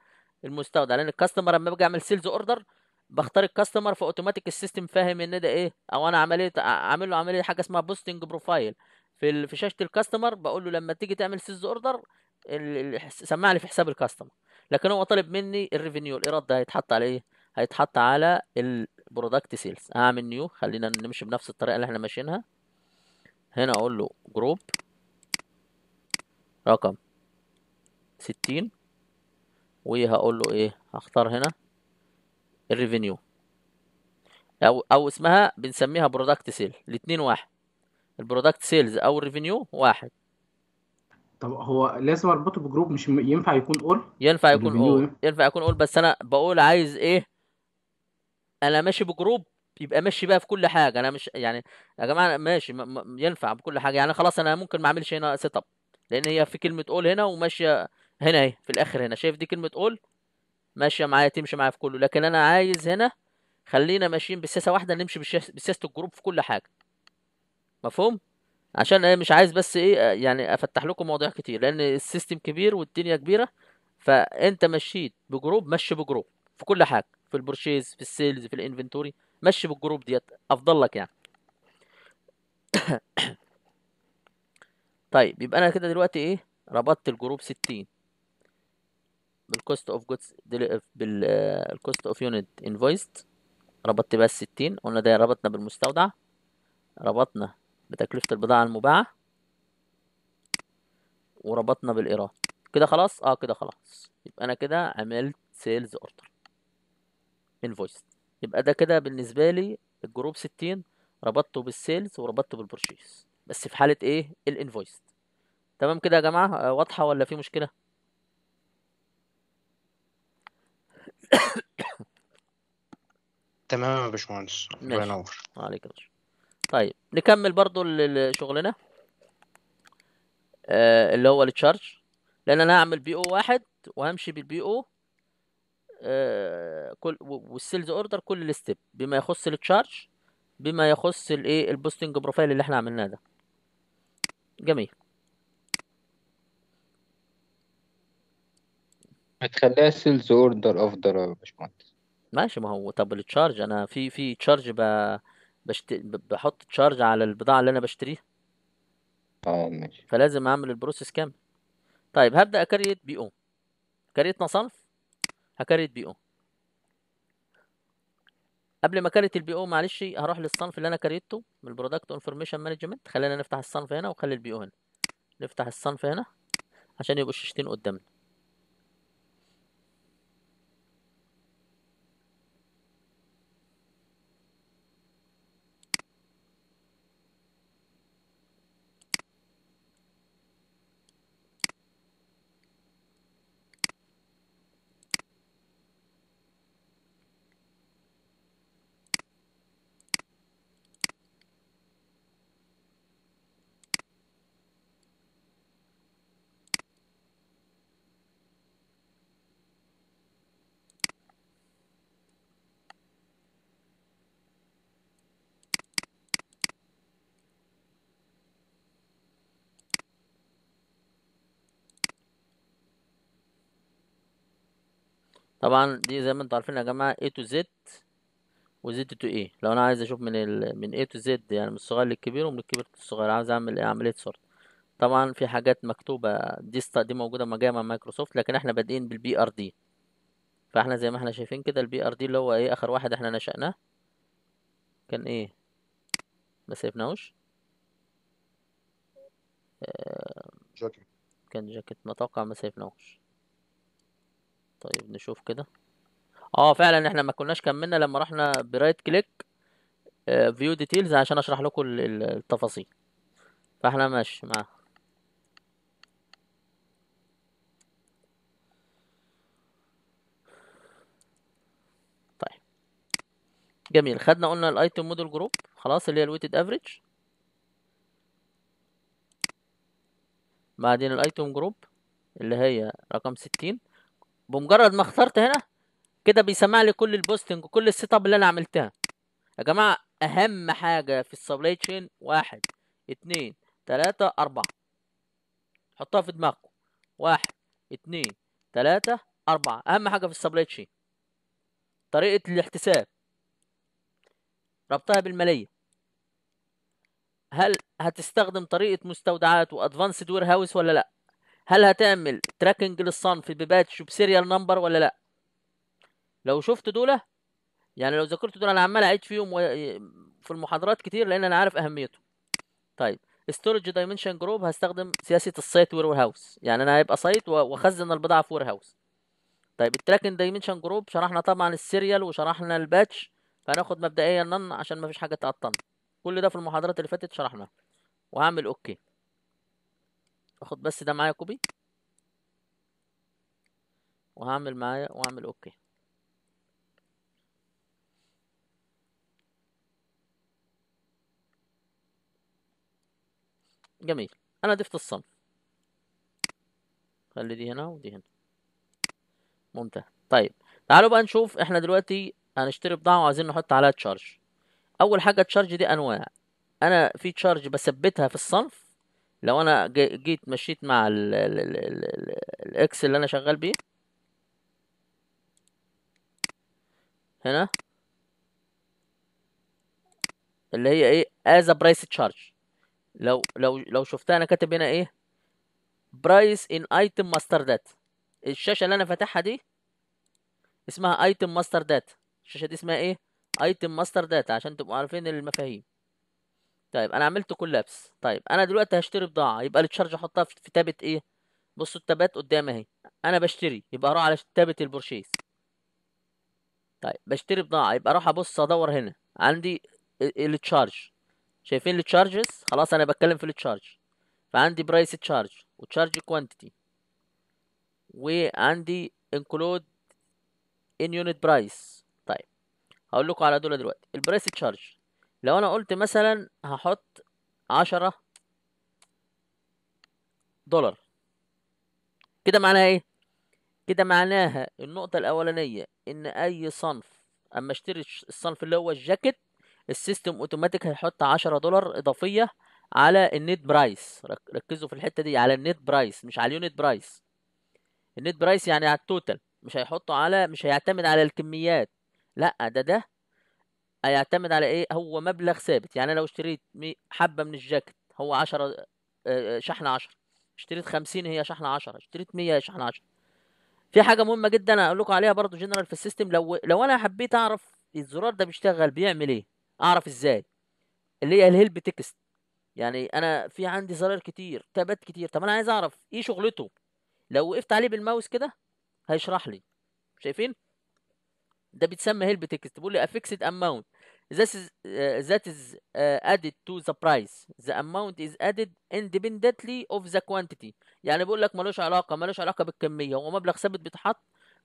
المستودع. لان الكاستمر لما باجي اعمل سيلز اوردر بختار الكاستمر، فاوتوماتيك السيستم فاهم ان ده ايه، او انا عامل له عمليه حاجه اسمها بوستنج بروفايل في شاشه الكاستمر. بقول له لما تيجي تعمل سيلز اوردر سمع لي في حساب الكاستمر. لكن هو طالب مني الريفينيو، الايراد ده هيتحط على ايه؟ هيتحط على البرودكت سيلز. هعمل نيو، خلينا نمشي بنفس الطريقه اللي احنا ماشيينها. هنا اقول له جروب رقم 60 وهقول له ايه، هختار هنا الريفينيو او اسمها بنسميها برودكت سيل. الاثنين واحد، البرودكت سيلز او الريفينيو واحد. طب هو لازم اربطه بجروب؟ مش ينفع يكون اول؟ ينفع يكون اول، ينفع يكون اول، بس انا بقول عايز ايه، انا ماشي بجروب يبقى ماشي بقى في كل حاجه. انا مش يعني يا جماعه ماشي ينفع بكل حاجه. يعني خلاص انا ممكن ما اعملش هنا سيت اب، لان هي في كلمه اول هنا وماشيه هنا اهي في الاخر. هنا شايف دي كلمه اول ماشيه معايا، تمشي معايا في كله. لكن انا عايز هنا خلينا ماشيين بالسياسه واحده، نمشي بسياسه الجروب في كل حاجه. مفهوم؟ عشان انا مش عايز بس ايه يعني افتح لكم مواضيع كتير، لان السيستم كبير والدنيا كبيره. فانت مشيت بجروب، مشي بجروب في كل حاجه، في البرشيز، في السيلز، في الانفنتوري، مشي بالجروب ديت افضل لك يعني. طيب يبقى انا كده دلوقتي ايه، ربطت الجروب 60 بالكوست اوف جودز، بالكوست اوف يونت انفويسد. ربطت بس 60، قلنا ده ربطنا بالمستودع، ربطنا بتكلفه البضاعه المباعه، وربطنا بالايراد. كده خلاص، كده خلاص. يبقى انا كده عملت سيلز اوردر انفويسد. يبقى ده كده بالنسبه لي الجروب 60 ربطته بالسيلز وربطته بالبرشيز، بس في حاله ايه، الانفويس. تمام كده يا جماعه، واضحه ولا في مشكله؟ تمام يا باشمهندس، الله ينور عليك يا باشا. طيب نكمل برضو شغلنا اللي هو التشارج، لان انا هعمل بي او واحد وهمشي بالبي او كل والسيلز اوردر كل الستيب، بما يخص التشارج، بما يخص الايه، البوستنج بروفايل اللي احنا عملناه ده. جميل. هتخليها سيلز اوردر افضل يا باشمهندس. ماشي. ما هو طب التشارج، انا في تشارج بحط تشارج على البضاعه اللي انا بشتريها. ماشي. فلازم اعمل البروسيس كامل. طيب هبدا اكريت بي او، كريتنا صنف، هكريت بي او. قبل ما اكريت البي او معلش هروح للصنف اللي انا كريته من البرودكت انفورميشن مانجمنت. خلينا نفتح الصنف هنا وخلي البي او هنا. نفتح الصنف هنا عشان يبقوا الشاشتين قدامنا. طبعا دي زي ما انتوا عارفين يا جماعه A to Z وزد تو A. لو انا عايز اشوف من A to Z، يعني من الصغير للكبير ومن الكبير للصغير، عاوز اعمل ايه؟ عمليه سورت. طبعا في حاجات مكتوبه دي موجوده ما جايه مع مايكروسوفت، لكن احنا بادئين بالبي ار دي. فاحنا زي ما احنا شايفين كده البي ار دي اللي هو ايه، اخر واحد احنا نشأناه كان ايه، ما سيبناهوش، جاكيت، كان جاكيت متوقع، ما سيبناهوش. طيب نشوف كده، فعلا احنا ما كناش كملنا لما رحنا برايت كليك فيو ديتيلز عشان اشرح لكم التفاصيل. فاحنا ماشي معاه. طيب جميل، خدنا قلنا الايتم موديل جروب خلاص اللي هي الويتد افريج، بعدين الايتم جروب اللي هي رقم 60. بمجرد ما اخترت هنا كده بيسمع لي كل البوستنج وكل السيت اب اللي انا عملتها. يا جماعه اهم حاجه في السبلاي تشين 1 2 3 4، حطها في دماغكم، 1 2 3 4 اهم حاجه في السبلاي تشين. طريقه الاحتساب ربطها بالماليه، هل هتستخدم طريقه مستودعات وادفانسد وير هاوس ولا لا، هل هتعمل تراكنج للصنف بباتش وبسيريال نمبر ولا لا. لو شفت دول، يعني لو ذاكرت دول، انا عمال اعيد فيهم في المحاضرات كتير لان انا عارف اهميته. طيب ستورج دايمنشن جروب هستخدم سياسه السايت وير هاوس، يعني انا هيبقى سايت واخزن البضاعه في وير هاوس. طيب التراكنج دايمنشن جروب شرحنا طبعا السيريال وشرحنا الباتش، فهناخد مبدئيا نن عشان ما فيش حاجه تعطلنا، كل ده في المحاضرات اللي فاتت شرحناها. وهعمل اوكي، اخد بس ده معايا كوبي واعمل اوكي. جميل، انا ضفت الصنف، خلي دي هنا ودي هنا، ممتاز. طيب تعالوا بقى نشوف، احنا دلوقتي هنشتري بضاعه وعايزين نحط عليها تشارج. اول حاجه التشارج دي انواع، انا في تشارج بثبتها في الصنف، لو انا جيت مشيت مع الاكس اللي انا شغال بيه هنا، اللي هي ايه، از برايس تشارج. لو شفتها انا كاتب هنا ايه، برايس ان ايتم ماستر داتا. الشاشه اللي انا فاتحها دي اسمها ايتم ماستر داتا، الشاشه دي اسمها ايه، ايتم ماستر داتا، عشان تبقوا عارفين المفاهيم. طيب انا عملت كولابس. طيب انا دلوقتي هشتري بضاعه، يبقى التشارج احطها في تابه ايه، بصوا التابات قدام اهي، انا بشتري يبقى اروح على تابه البورشيز. طيب بشتري بضاعه يبقى اروح ابص ادور هنا عندي التشارج، شايفين التشارجز، خلاص انا بتكلم في التشارج، فعندي برايس تشارج وتشارج كوانتيتي وعندي انكلود ان يونت برايس. طيب هقول لكم على دول دلوقتي. البرايس تشارج لو انا قلت مثلا هحط $10 كده، معناها ايه؟ كده معناها النقطة الأولانية إن أي صنف أما اشتري الصنف اللي هو الجاكيت، السيستم اوتوماتيك هيحط $10 اضافيه على النت برايس. ركزوا في الحته دي، على النت برايس مش على اليونت برايس. النت برايس يعني على التوتال، مش هيحطه على، مش هيعتمد على الكميات، لا ده هيعتمد على ايه، هو مبلغ ثابت. يعني لو اشتريت حبه من الجاكيت هو 10 شحنه 10، اشتريت 50 هي شحنه 10، اشتريت 100 هي شحنه 10. في حاجه مهمه جدا هقول لكم عليها برضو جنرال في السيستم، لو انا حبيت اعرف الزرار ده بيشتغل بيعمل ايه، اعرف ازاي، اللي هي الهيلب تكست. يعني انا في عندي زرار كتير، تابات كتير، طب انا عايز اعرف ايه شغلته، لو وقفت عليه بالماوس كده هيشرح لي. شايفين ده بيتسمى هيلب تكست، بيقول لي افيكسد اماونت ذات از ادد تو ذا برايس، ذا اماونت از ادد اندبندنتلي اوف ذا كوانتيتي. يعني بيقول لك ملوش علاقه بالكميه، هو مبلغ ثابت بيتحط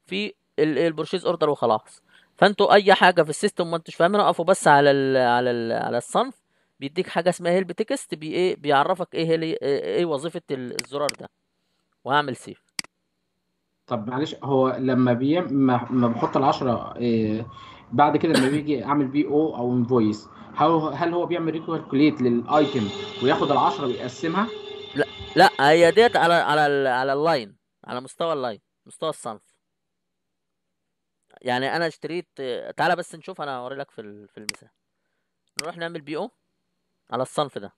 في البرشيز اوردر وخلاص. فانتوا اي حاجه في السيستم ما انتوش فاهمينها اقفوا بس على ال على ال على الصنف، بيديك حاجه اسمها هيلب تكست، بيعرفك ايه وظيفه الزرار ده. وهعمل سيف. طب معلش، هو لما ما بحط ال10 بعد كده لما بيجي اعمل بي او انفويس، هل هو بيعمل ريكالكوليت للايتم وياخد ال10 ويقسمها؟ لا هي ديت على اللاين، على مستوى اللاين، مستوى الصنف. يعني انا اشتريت. تعالى بس نشوف، انا هوري لك في المثال. نروح نعمل بي او على الصنف ده.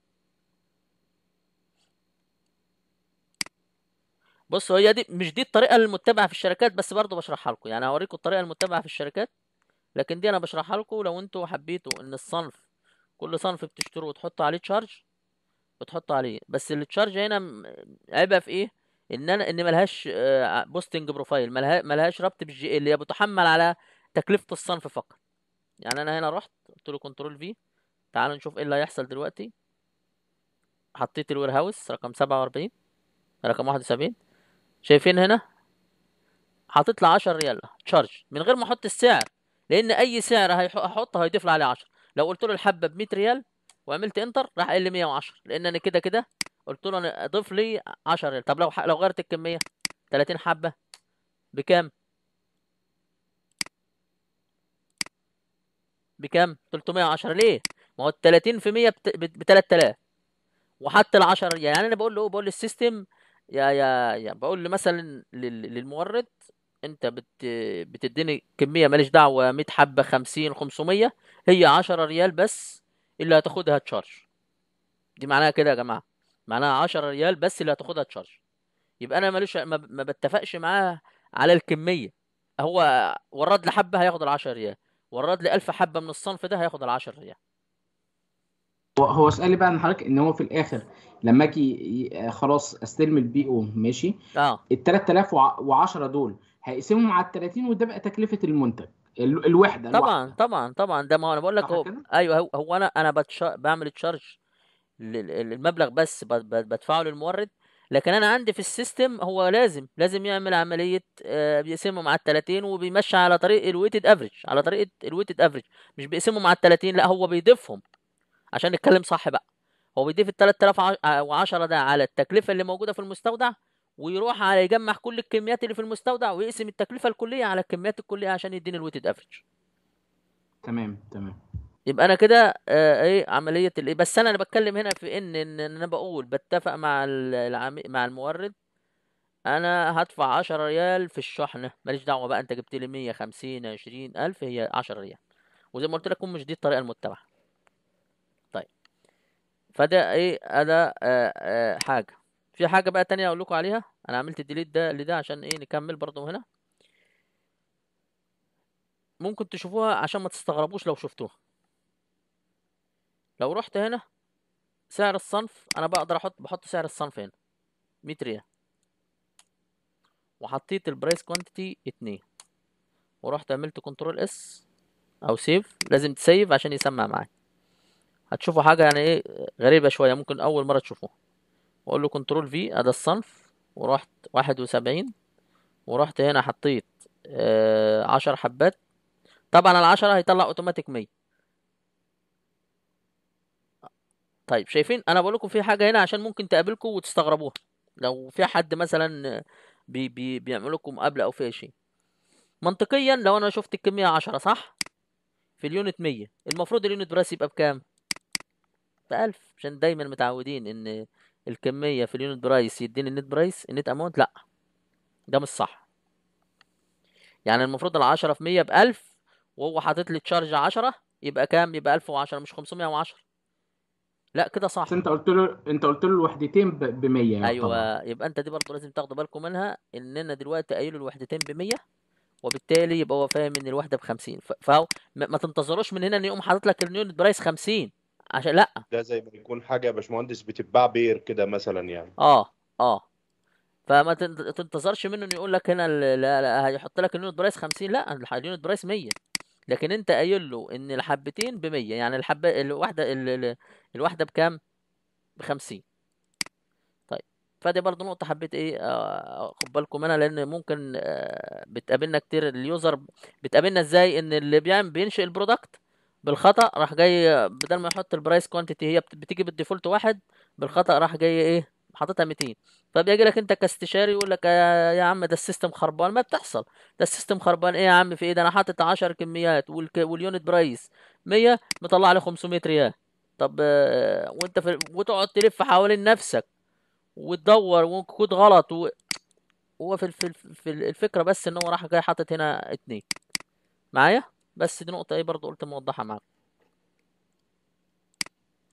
بصوا هي دي مش دي الطريقه المتبعه في الشركات، بس برضو بشرحها لكم، يعني هوريكم الطريقه المتبعه في الشركات، لكن دي انا بشرحها لكم لو انتوا حبيتوا ان الصنف كل صنف بتشتروه وتحط عليه تشارج بتحط عليه. بس التشارج هنا عيبها في ايه؟ ان ملهاش بوستنج بروفايل، ملهاش ربط بالجي ال، هي بتحمل على تكلفه الصنف فقط. يعني انا هنا رحت قلت له كنترول في. تعالوا نشوف ايه اللي هيحصل دلوقتي. حطيت الوير هاوس رقم 47 رقم 71، شايفين هنا حاطط لي 10 ريال تشارج من غير ما احط السعر، لان اي سعر هحطه هيضيف لي عليه 10. لو قلت له الحبه ب 100 ريال وعملت انتر راح قال لي 110، لان انا كده كده قلت له انا اضيف لي 10 ريال. طب لو غيرت الكميه 30 حبه بكام 310. ليه؟ ما هو ال 30% ب 3000 وحط ال 10 ريال. يعني انا بقول للسيستم يا بقول مثلا للمورد انت بتديني كميه ماليش دعوه 100 حبه 50 500، هي 10 ريال بس اللي هتاخدها تشارج. دي معناها كده يا جماعه، معناها 10 ريال بس اللي هتاخدها تشارج. يبقى انا ما بتفقش معاه على الكميه. هو ورد لي حبه هياخد ال 10 ريال، ورد لي 1000 حبه من الصنف ده هياخد ال 10 ريال. هو سألي بقى عن حضرتك ان هو في الاخر لما اجي خلاص استلم البي او ماشي، ال 3010 دول هيقسمهم على ال 30، وده بقى تكلفه المنتج الوحده. طبعا ده ما هو انا بقول لك. ايوه هو انا بعمل تشارج المبلغ بس بدفعه للمورد، لكن انا عندي في السيستم هو لازم يعمل عمليه بيقسمهم على ال 30 وبيمشي على طريق الويتد افريج، على طريقه الويتد افريج. مش بيقسمهم على ال 30، لا هو بيضيفهم. عشان نتكلم صح بقى، هو بيضيف ال 3010 ده على التكلفه اللي موجوده في المستودع، ويروح على يجمع كل الكميات اللي في المستودع ويقسم التكلفه الكليه على الكميات الكليه عشان يديني الويتد افريج. تمام. يبقى انا كده ايه عمليه الايه. بس انا بتكلم هنا في ان انا بقول بتفق مع مع المورد، انا هدفع 10 ريال في الشحنه، ماليش دعوه بقى انت جبت لي 150 20000، هي 10 ريال. وزي ما قلت لكم مش دي الطريقه المتبعه. فده ايه ده حاجه. في حاجه بقى تانية اقول لكم عليها. انا عملت ديليت ده لده عشان ايه نكمل برضو. هنا ممكن تشوفوها عشان ما تستغربوش لو شفتوها. لو رحت هنا سعر الصنف، انا بقدر بحط سعر الصنف هنا 100 ريال، وحطيت البرايس كوانتيتي 2، ورحت عملت كنترول اس او سيف. لازم تسيف عشان يسمع معاك. هتشوفوا حاجه يعني ايه غريبه شويه، ممكن اول مره تشوفوها. واقول له كنترول في، ادا الصنف، ورحت 71، ورحت هنا حطيت 10 حبات. طبعا ال10 هيطلع اوتوماتيك 100. طيب شايفين؟ انا بقول لكم في حاجه هنا عشان ممكن تقابلكم وتستغربوها لو في حد مثلا بيعمل لكم مقابله او في شيء. منطقيا لو انا شفت الكميه 10 صح في اليونت 100، المفروض اليونت برايس يبقى بكام؟ 1000، عشان دايما متعودين ان الكميه في اليونت برايس يديني النت برايس النت اماونت. لا ده مش صح. يعني المفروض ال10 في 100 ب 1000، وهو حاطط لي تشارج 10، يبقى كام؟ يبقى 1010 مش 510. لا كده صح. بس انت قلت له الوحدتين ب 100 يعني. ايوه طبعا. يبقى انت دي برضه لازم تاخدوا بالكم منها، ان انا دلوقتي قايل له الوحدتين ب 100، وبالتالي يبقى هو فاهم ان الوحده ب 50. فهو ما تنتظروش من هنا ان يقوم حاطط لك اليونت برايس 50، عشان لا ده زي ما يكون حاجه يا باشمهندس بتتباع بير كده مثلا يعني. فما تنتظرش منه انه يقول لك هنا لا هيحط لك اليونت برايس 50. لا اليونت برايس 100، لكن انت قايل له ان الحبتين ب 100، يعني الواحده بكام؟ ب 50. طيب فدي برضه نقطه حبيت ايه اخد بالكم منها، لان ممكن بتقابلنا كتير اليوزر. بتقابلنا ازاي؟ ان اللي بينشئ البرودكت بالخطأ راح جاي، بدل ما يحط البرايس كوانتيتي هي بتيجي بالديفولت 1، بالخطأ راح جاي ايه حاططها 200. فبيجي لك انت كاستشاري يقول لك يا عم ده السيستم خربان. ما بتحصل، ده السيستم خربان ايه يا عم؟ في ايه ده؟ انا حاطط 10 كميات واليونت برايس 100 مطلع لي 500 ريال. طب وانت وتقعد تلف حوالين نفسك وتدور وكود غلط. هو في الفكره بس ان هو راح جاي حاطط هنا 2. معايا؟ بس دي نقطة ايه برضو قلت موضحها معاكم.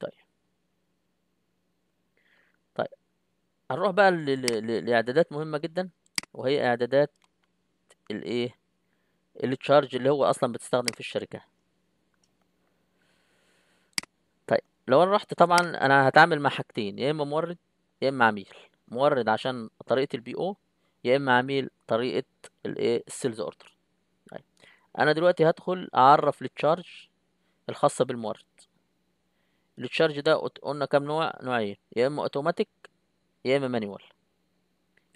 طيب هنروح بقى لإعدادات مهمة جدا، وهي إعدادات الايه التشارج اللي هو اصلا بتستخدم في الشركة. طيب لو انا رحت طبعا انا هتعامل مع حاجتين، يا اما مورد يا اما عميل. مورد عشان طريقة البي او، يا اما عميل طريقة الايه السيلز اوردر. طيب انا دلوقتي هدخل اعرف التشارج الخاصة بالمورد. التشارج ده قلنا كام نوع؟ نوعين، يا اما اوتوماتيك يا اما مانيوال.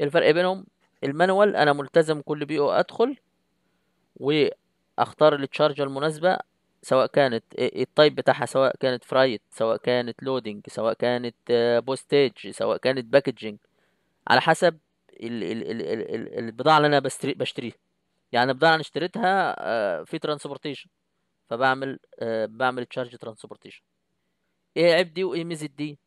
الفرق بينهم المانوال انا ملتزم كل بي او ادخل واختار التشارج المناسبه، سواء كانت التايب بتاعها، سواء كانت فرايت، سواء كانت لودنج، سواء كانت بوستيج، سواء كانت باكجينج، على حسب البضاعه اللي انا بشتريها. يعني بضاعه انا اشتريتها في ترانسبورتيشن، فبعمل تشارج ترانسبورتيشن. ايه عيب دي وايه ميزه دي؟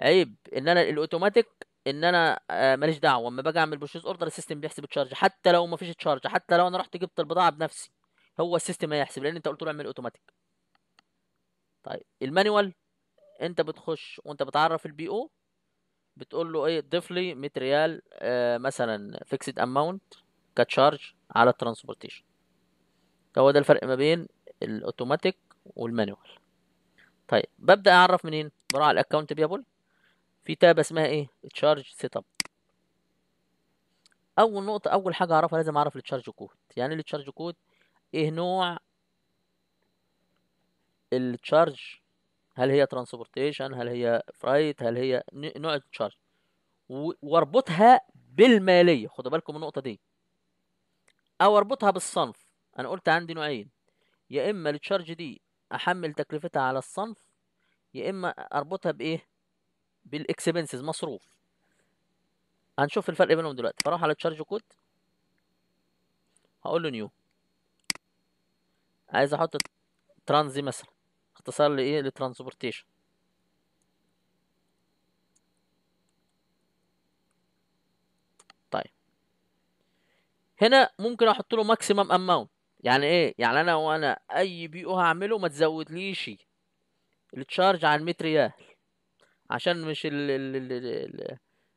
عيب ان انا الاوتوماتيك ان انا ماليش دعوه، اما باجي اعمل بيرشيز اوردر السيستم بيحسب التشارج، حتى لو مفيش تشارج، حتى لو انا رحت جبت البضاعه بنفسي هو السيستم هيحسب، لان انت قلت له اعمل اوتوماتيك. طيب المانيوال انت بتخش وانت بتعرف البي او، بتقول له ايه ضيف لي 100 ريال مثلا فيكسد اماونت كتشارج على الترانسبورتيشن. هو ده الفرق ما بين الاوتوماتيك والمانيوال. طيب ببدا اعرف منين؟ بروح على الاكونت بيابل، في تاب اسمها ايه تشارج سيت اب. اول نقطه اول حاجه اعرفها لازم اعرف التشارج كود. يعني التشارج كود ايه؟ نوع التشارج، هل هي ترانسبورتيشن، هل هي فرايت، هل هي نوع التشارج، واربطها بالماليه. خدوا بالكم من النقطه دي، او اربطها بالصنف. انا قلت عندي نوعين، يا اما التشارج دي احمل تكلفتها على الصنف، يا اما اربطها بايه بالاكسبنسز مصروف. هنشوف الفرق بينهم دلوقتي. فاروح على تشارج كود، هقول له نيو، عايز احط ترانزي مثلا اختصار لايه لترانسبورتيشن. طيب هنا ممكن احط له ماكسيمم اماونت. يعني ايه؟ يعني انا وانا اي بي او هعمله ما تزودليش التشارج عن 100 ريال، عشان مش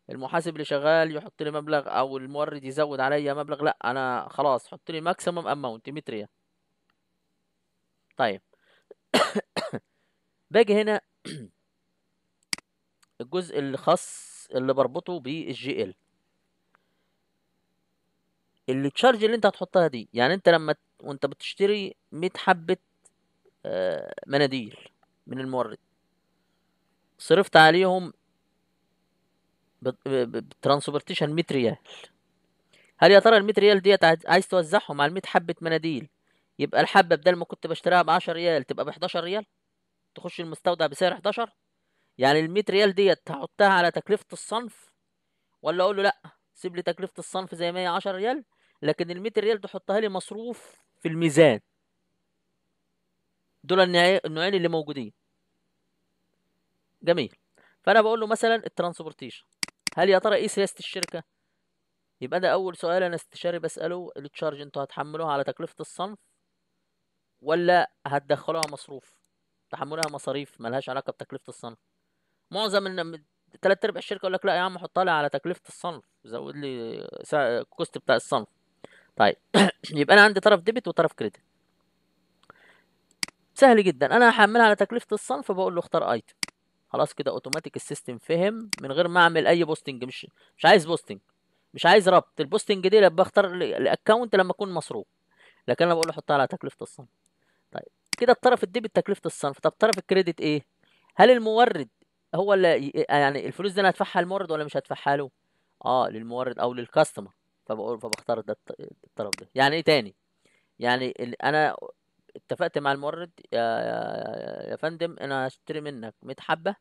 المحاسب اللي شغال يحط لي مبلغ او المورد يزود عليا مبلغ. لا انا خلاص حط لي ماكسيمم اماونت 100 ريال. طيب باجي هنا الجزء الخاص اللي بربطه بالجي ال، التشارج اللي انت هتحطها دي. يعني انت لما وانت بتشتري 100 حبه مناديل من المورد، صرفت عليهم بالترانسبورتيشن 100 ريال، هل يا ترى ال 100 ريال ديت عايز توزعهم على 100 حبه مناديل، يبقى الحبه بدل ما كنت بشتريها ب 10 ريال تبقى ب 11 ريال، تخش المستودع بسعر 11؟ يعني ال 100 ريال ديت هحطها على تكلفه الصنف، ولا اقول له لا سيب لي تكلفه الصنف زي ما هي 10 ريال، لكن ال 100 ريال تحطها لي مصروف في الميزان؟ دول النوعين اللي موجودين. جميل. فانا بقول له مثلا الترانسبورتيشن، هل يا ترى ايه سياسه الشركه؟ يبقى ده اول سؤال انا استشاري بساله، التشارج انتوا هتحملوها على تكلفه الصنف ولا هتدخلوها مصروف؟ تحملها مصاريف ملهاش علاقه بتكلفه الصنف. معظم تلات ارباع الشركه يقول لك لا يا عم حطها لي على تكلفه الصنف، زود لي الكوست بتاع الصنف. طيب يبقى انا عندي طرف ديبت وطرف كريدت. سهل جدا، انا هحملها على تكلفه الصنف، بقول له اختار ايتم. خلاص كده اوتوماتيك السيستم فهم من غير ما اعمل اي بوستنج. مش عايز بوستنج، مش عايز ربط. البوستنج دي بختار الاكونت لما اكون مسروق، لكن انا بقول له حطها على تكلفه الصنف. طيب كده الطرف الديبت تكلفه الصنف. طب طرف الكريدت ايه؟ هل المورد هو اللي يعني الفلوس دي انا هدفعها للمورد ولا مش هدفعها له؟ للمورد او للكاستمر، فبختار ده الطرف ده. يعني ايه تاني؟ يعني انا اتفقت مع المورد يا فندم انا هشتري منك 100 حبه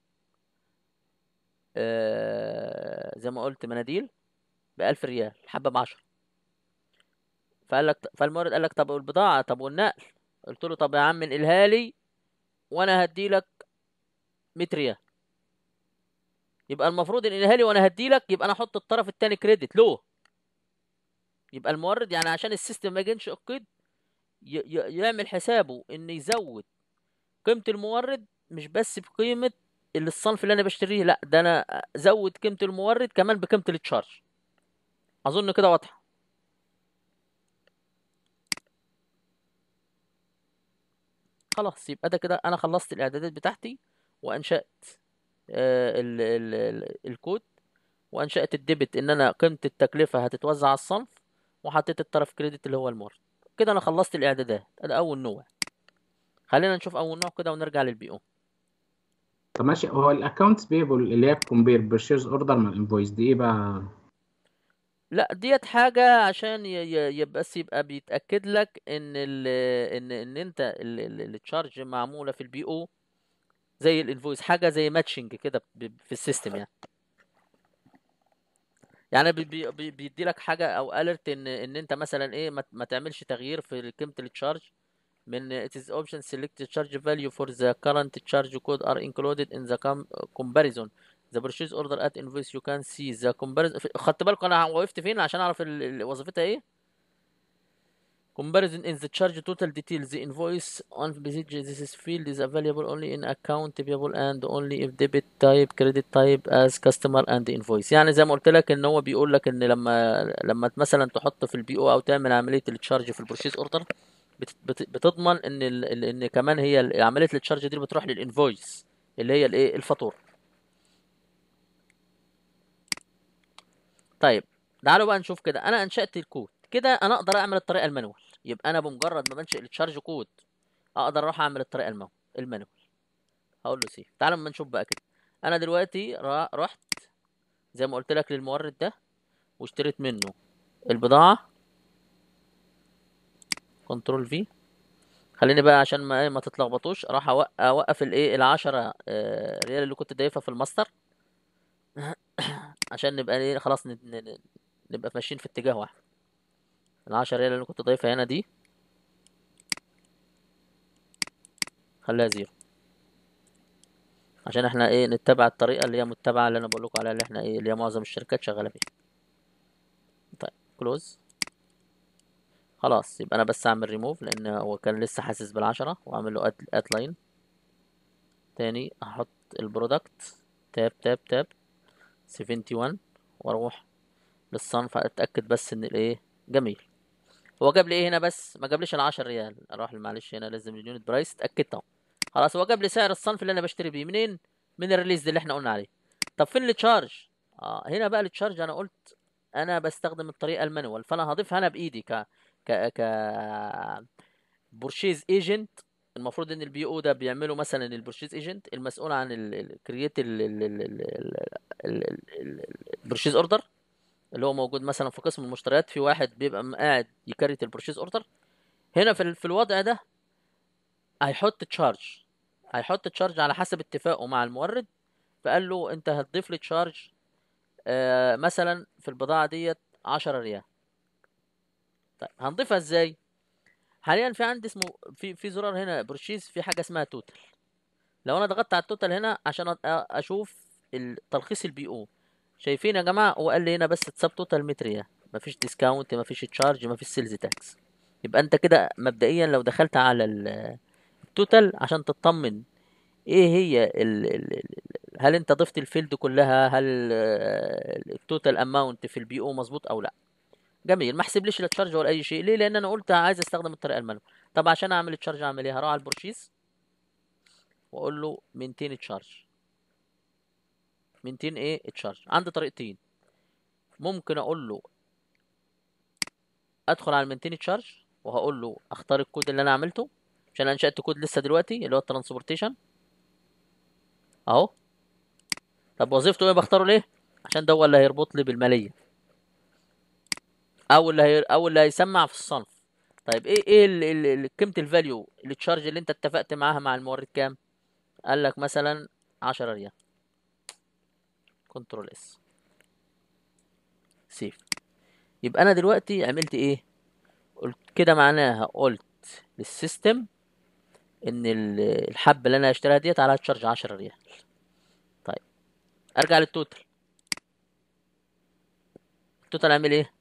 زي ما قلت مناديل ب 1000 ريال، الحبه ب 10. فقال لك، فالمورد قال لك طب والبضاعه طب والنقل؟ قلت له طب يا عم انقلها لي وانا هدي لك 100 ريال. يبقى المفروض انقلها لي وانا هدي لك، يبقى انا احط الطرف الثاني كريدت له. يبقى المورد يعني عشان السيستم ما يجنش اكيد يعمل حسابه انه يزود قيمة المورد، مش بس بقيمة الصنف اللي انا بشتريه، لا ده انا زود قيمة المورد كمان بقيمة التشارج. اظن كده واضحة. خلاص يبقى ده كده انا خلصت الاعدادات بتاعتي، وانشأت ال ال ال الكود، وانشأت الديبت ان انا قيمة التكلفة هتتوزع على الصنف، وحطيت الطرف كريدت اللي هو المورد. كده انا خلصت الاعدادات. ده اول نوع. خلينا نشوف اول نوع كده ونرجع للبي او. طب ماشي، هو الاكونتس بيبل اللي هي كومبير بيرشيز اوردر مع الانفويس دي ايه بقى؟ لا ديت حاجه عشان يبقى بيتاكد لك ان ال ان ان انت التشارج معموله في البي او زي الانفويس، حاجه زي ماتشنج كده في السيستم يعني. يعني بيدي لك حاجه او اليرت ان انت مثلا ايه ما تعملش تغيير في قيمه التشارج من it is option select the charge value for the current charge code are included in the comparison the purchase order at invoice you can see the comparison. خدت بالكم انا وقفت فين عشان اعرف وظيفتها ايه؟ comparison in the charge total details the invoice on visit this field is available only in account payable and only if debit type credit type as customer and invoice. يعني زي ما قلت لك ان هو بيقول لك ان لما مثلا تحط في البي او او تعمل عمليه التشارج في البرشيز اوردر بتضمن ان كمان هي عمليه التشارج دي بتروح للانفويس اللي هي الايه الفاتوره. طيب تعالوا بقى نشوف كده انا انشات الكود. كده انا اقدر اعمل الطريقه المانوال. يبقى انا بمجرد ما بنشئ التشارج كود اقدر اروح اعمل الطريقه المانوال. هقول له سيف. تعالوا اما نشوف بقى كده. انا دلوقتي رحت زي ما قلت لك للمورد ده واشتريت منه البضاعه. كنترول في. خليني بقى عشان ما تتلخبطوش راح اوقف الايه ال10 ريال اللي كنت ضايفها في الماستر عشان نبقى ايه خلاص نبقى ماشيين في اتجاه واحد. ال10 ريال اللي كنت ضايفها هنا دي خليها زيرو عشان احنا ايه نتبع الطريقه اللي هي متبعه اللي انا بقول لكم عليها اللي احنا ايه اللي هي معظم الشركات شغاله فيها. طيب كلوز. خلاص يبقى انا بس اعمل ريموف لان هو كان لسه حاسس بال10 واعمل له اد لاين تاني. احط البرودكت تاب تاب تاب 71 واروح للصنف اتاكد بس ان الايه جميل. هو جاب لي ايه هنا بس ما جابليش ال10 ريال. اروح معلش هنا لازم اليونت برايس اتاكدت اهو. خلاص هو جاب لي سعر الصنف اللي انا بشتري بيه منين؟ من الريليز اللي احنا قلنا عليه. طب فين التشارج؟ هنا بقى التشارج انا قلت انا بستخدم الطريقه المانوال فانا هضيفها انا بايدي ك بورشيز ايجنت. المفروض ان البي او ده بيعمله مثلا البورشيز ايجنت المسؤول عن الكرييت البورشيز اوردر اللي هو موجود مثلا في قسم المشتريات. في واحد بيبقى قاعد يكريت البورشيز اوردر. هنا في الوضع ده هيحط تشارج على حسب اتفاقه مع المورد. فقال له انت هتضيف لي تشارج مثلا في البضاعه ديت 10 ريال. طيب هنضيفها ازاي؟ حاليا في عندي اسمه في زرار هنا برشيز في حاجه اسمها توتال. لو انا ضغطت على التوتال هنا عشان اشوف تلخيص البي او شايفين يا جماعه هو قال لي هنا بس تساب توتال 100 ريال مفيش ديسكاونت مفيش تشارج مفيش سيلز تاكس. يبقى انت كده مبدئيا لو دخلت على التوتال عشان تطمن ايه هي هل انت ضفت الفيلد كلها، هل التوتال اماونت في البي او مظبوط او لا. جميل ما حسبليش لا تشارج ولا اي شيء. ليه؟ لان انا قلت عايز استخدم الطريقه المانوال. طب عشان اعمل تشارج اعمل ايه؟ هروح على البورشيز واقول له مينتين تشارج. مينتين ايه تشارج؟ عندي طريقتين. ممكن اقول له ادخل على المينتين تشارج وهقول له اختار الكود اللي انا عملته عشان انا انشات كود لسه دلوقتي اللي هو الترانسبورتيشن اهو. طب وظيفته ايه بختاره ليه؟ عشان ده هو اللي هيربط لي بالماليه او اللي هيسمع في الصنف. طيب ايه قيمه الفاليو التشارج اللي انت اتفقت معاها مع المورد كام؟ قال لك مثلا 10 ريال. كنترول اس سيف. يبقى انا دلوقتي عملت ايه؟ قلت كده معناها قلت للسيستم ان الحبه اللي انا هشتريها ديت عليها تشارج 10 ريال. طيب ارجع للتوتال. التوتال عامل ايه؟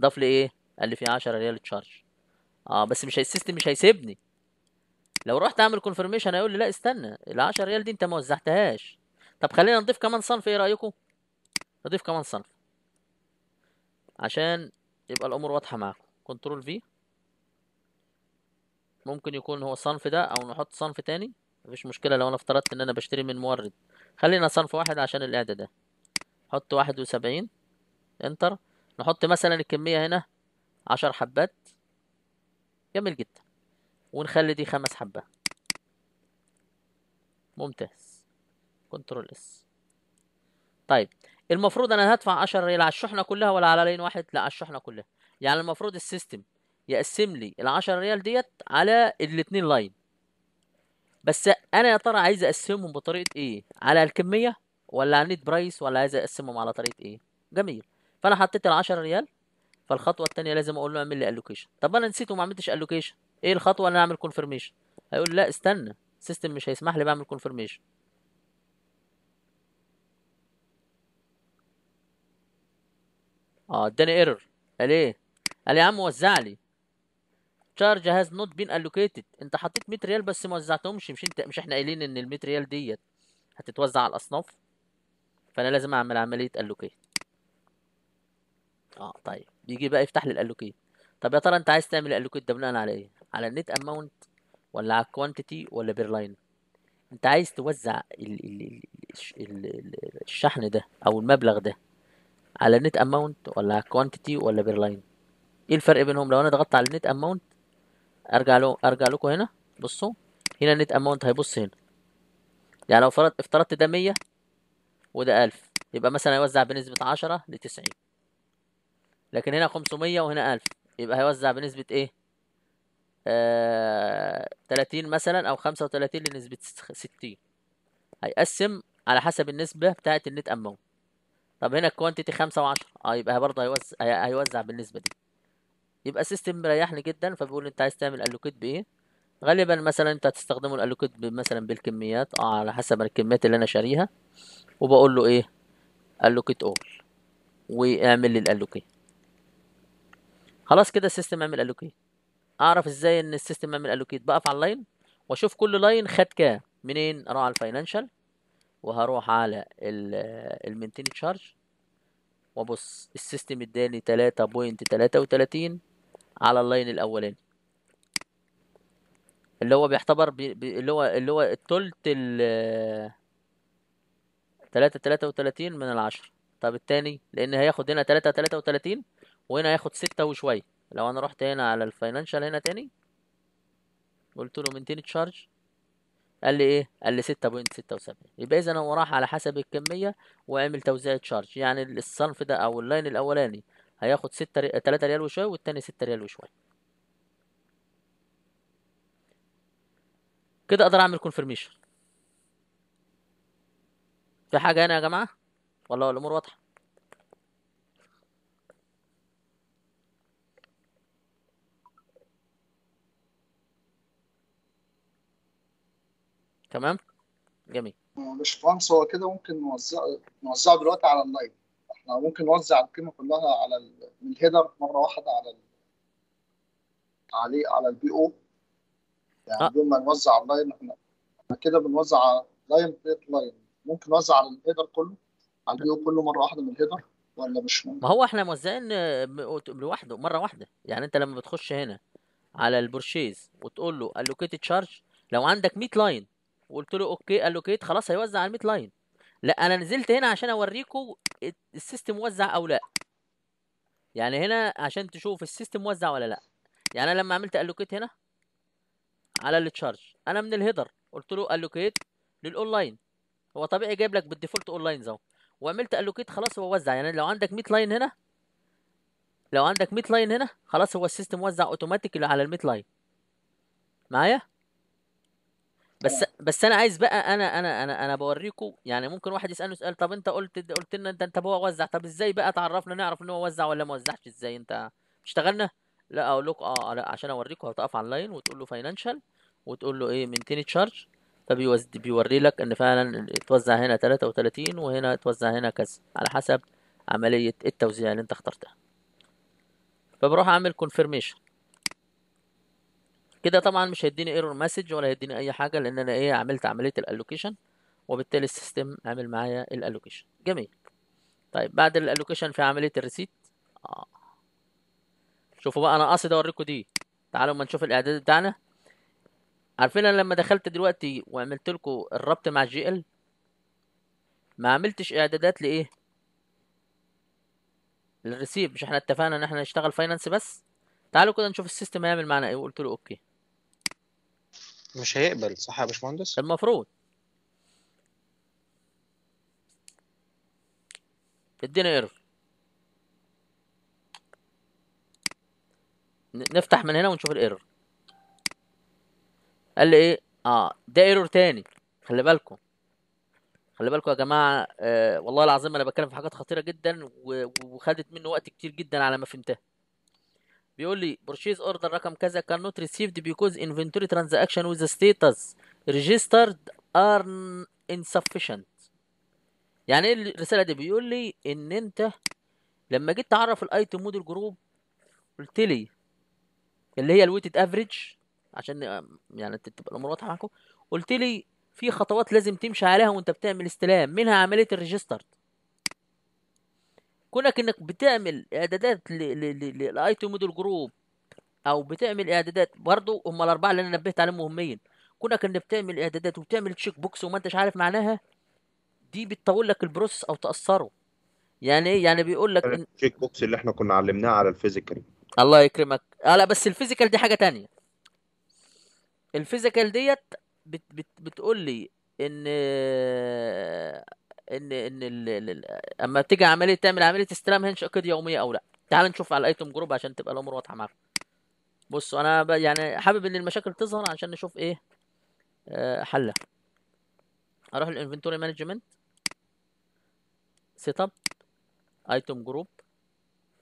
ضاف لي ايه؟ قال لي في 10 ريال تشارج. بس مش السيستم مش هيسيبني. لو رحت اعمل كونفرميشن هيقول لي لا استنى، ال 10 ريال دي انت ما وزعتهاش. طب خلينا نضيف كمان صنف، ايه رايكم؟ نضيف كمان صنف عشان يبقى الامور واضحه معاكم. كنترول في، ممكن يكون هو الصنف ده او نحط صنف تاني مفيش مشكله. لو انا افترضت ان انا بشتري من مورد، خلينا صنف واحد عشان الاعداد ده، حط 71 انتر. نحط مثلا الكميه هنا 10 حبات، جميل جدا، ونخلي دي 5 حبات، ممتاز. كنترول اس. طيب المفروض انا هدفع 10 ريال على الشحنه كلها ولا على لين واحد؟ لا على الشحنه كلها. يعني المفروض السيستم يقسم لي ال 10 ريال ديت على الاثنين لاين، بس انا يا ترى عايز اقسمهم بطريقه ايه؟ على الكميه ولا على النت برايس، ولا عايز اقسمهم على طريقه ايه؟ جميل. فانا حطيت ال 10 ريال، فالخطوه الثانيه لازم اقول له اعمل لي الوكيشن. طب انا نسيت وما عملتش الوكيشن، ايه الخطوه؟ انا اعمل كونفرميشن. هيقول لا استنى، السيستم مش هيسمح لي بعمل كونفرميشن. اداني ايرور. قال ايه؟ قال يا عم وزع لي تشارج هاز نوت بين الوكيتد. انت حطيت 100 ريال بس ما وزعتهمش، مش انت، مش احنا قايلين ان ال 100 ريال ديت هتتوزع على الاصناف؟ فانا لازم اعمل عمليه الوكيت. طيب بيجي بقى يفتح لي الالوكيت. طب يا ترى انت عايز تعمل الالوكيت ده بناء على ايه؟ على النت اماونت ولا على الكوانتيتي ولا بير لاين؟ انت عايز توزع الشحن ده او المبلغ ده على النت اماونت ولا على الكوانتيتي ولا بير لاين؟ ايه الفرق بينهم؟ لو انا ضغطت على النت اماونت، ارجع لكم هنا، بصوا هنا النت اماونت هيبص هنا. يعني لو افترضت ده 100 وده 1000، يبقى مثلا هيوزع بنسبه 10 ل 90. لكن هنا 500 وهنا 1000، يبقى هيوزع بنسبه ايه؟ 30 مثلا او 35 لنسبه 60. هيقسم على حسب النسبه بتاعه النت اماونت. طب هنا الكوانتيتي 5 و10، يبقى برضه هيوزع بالنسبه دي. يبقى السيستم مريحني جدا. فبيقول لي انت عايز تعمل الوكيت بايه؟ غالبا مثلا انت هتستخدمه الالوكيت مثلا بالكميات، على حسب الكميات اللي انا شاريها، وبقول له ايه؟ الوكيت اول، واعمل لي الالوكيت. خلاص كده السيستم عمل الوكيت. اعرف ازاي ان السيستم عمل الوكيت؟ بقف على اللاين واشوف كل لاين خد كام منين. اروح على الفاينانشال وهروح على المينتين تشارج، وبص السيستم اداني 3.33 على اللاين الاولاني اللي هو بيعتبر اللي هو التلت، ال 3.33 من 10. طب التاني لان هياخد هنا 3.33 وهنا هياخد 6 وشويه. لو انا رحت هنا على الفاينانشال هنا تاني، قلت له مينتين تشارج، قال لي ايه؟ قال لي 6.76. يبقى اذا هو راح على حسب الكميه وعمل توزيع تشارج. يعني الصنف ده او اللاين الاولاني هياخد 3 ريال وشويه، والتاني 6 ريال وشويه. كده اقدر اعمل كونفرميشن. في حاجه هنا يا جماعه والله الامور واضحه؟ تمام، جميل. الباشمهندس هو كده ممكن نوزعه دلوقتي على اللاين. احنا ممكن نوزع القيمه كلها على من الهيدر مره واحده على البي او. يعني بدون ما نوزع على اللاين، احنا كده بنوزع على لاين بيت لاين. ممكن نوزع على الهيدر كله، على البي او كله مره واحده من الهيدر، ولا مش ممكن؟ ما هو احنا موزعين لوحده مره واحده. يعني انت لما بتخش هنا على البورشيز وتقول له الوكيت تشارج، لو عندك 100 لاين وقلت له اوكي الوكيت، خلاص هيوزع على ال 100 لاين. لا انا نزلت هنا عشان اوريكم السيستم وزع او لا. يعني هنا عشان تشوف السيستم وزع ولا لا. يعني انا لما عملت الوكيت هنا على التشارج، انا من الهيدر قلت له الوكيت للاونلاين، هو طبيعي جايب لك بالديفولت اونلاين اهو، وعملت الوكيت خلاص هو وزع. يعني لو عندك 100 لاين هنا، خلاص هو السيستم وزع اوتوماتيك على ال 100 لاين معايا. بس انا عايز بقى، انا بوريكم. يعني ممكن واحد يسالني سؤال، طب انت قلت لنا انت هو وزع، طب ازاي بقى تعرفنا نعرف ان هو وزع ولا ما وزعش؟ ازاي انت اشتغلنا؟ لا اقول لكم لا، عشان اوريكم هتقف على اللاين وتقول له فاينانشال وتقول له ايه؟ مينتين تشارج، فبيوري لك ان فعلا اتوزع هنا 33 وهنا اتوزع هنا كذا، على حسب عمليه التوزيع اللي انت اخترتها. فبروح اعمل كونفيرميشن. كده طبعا مش هيديني ايرور مسج ولا هيديني اي حاجه، لان انا ايه عملت عمليه الالوكيشن، وبالتالي السيستم عامل معايا الالوكيشن. جميل. طيب بعد الالوكيشن في عمليه الريسيت، شوفوا بقى انا قاصد اوريكم دي. تعالوا ما نشوف الاعداد بتاعنا. عارفين انا لما دخلت دلوقتي وعملت لكم الربط مع الجي ال، ما عملتش اعدادات لايه؟ للريسيت. مش احنا اتفقنا ان احنا نشتغل فاينانس بس؟ تعالوا كده نشوف السيستم هيعمل معانا ايه. وقلت له اوكي. مش هيقبل صح يا باشمهندس؟ المفروض ادينا ايرور. نفتح من هنا ونشوف الايرور. قال لي ايه؟ ده ايرور تاني. خلي بالكم خلي بالكم يا جماعه، والله العظيم انا بتكلم في حاجات خطيره جدا وخدت منه وقت كتير جدا على ما فهمتها. بيقول لي purchase order رقم كذا cannot received because inventory transaction with the status registered are insufficient. يعني ايه الرساله دي؟ بيقول لي ان انت لما جيت تعرف الايتم موديل جروب قلت لي اللي هي الويتد افريج، عشان يعني تبقى الامور واضحه معاكم، قلت لي في خطوات لازم تمشي عليها وانت بتعمل استلام، منها عمليه الريجستر. كونك انك بتعمل اعدادات للايتم موديل جروب او بتعمل اعدادات برضو، هم الاربعه اللي انا نبهت عليهم مهمين. كونك انك بتعمل اعدادات وبتعمل تشيك بوكس وما انتش عارف معناها، دي بتطول لك البروسس او تاثره. يعني ايه؟ يعني بيقول لك التشيك بوكس اللي احنا كنا علمناه على الفيزيكال. الله يكرمك. لا بس الفيزيكال دي حاجه تانية. الفيزيكال ديت بتقول لي ان اما تيجي عمليه تعمل عمليه استلام هنش اكيد يوميه او لا. تعال نشوف على الايتم جروب عشان تبقى الامور واضحه معاك. بصوا انا يعني حابب ان المشاكل تظهر عشان نشوف ايه حلها. اروح للانفنتوري مانجمنت، سيت اب، ايتم جروب،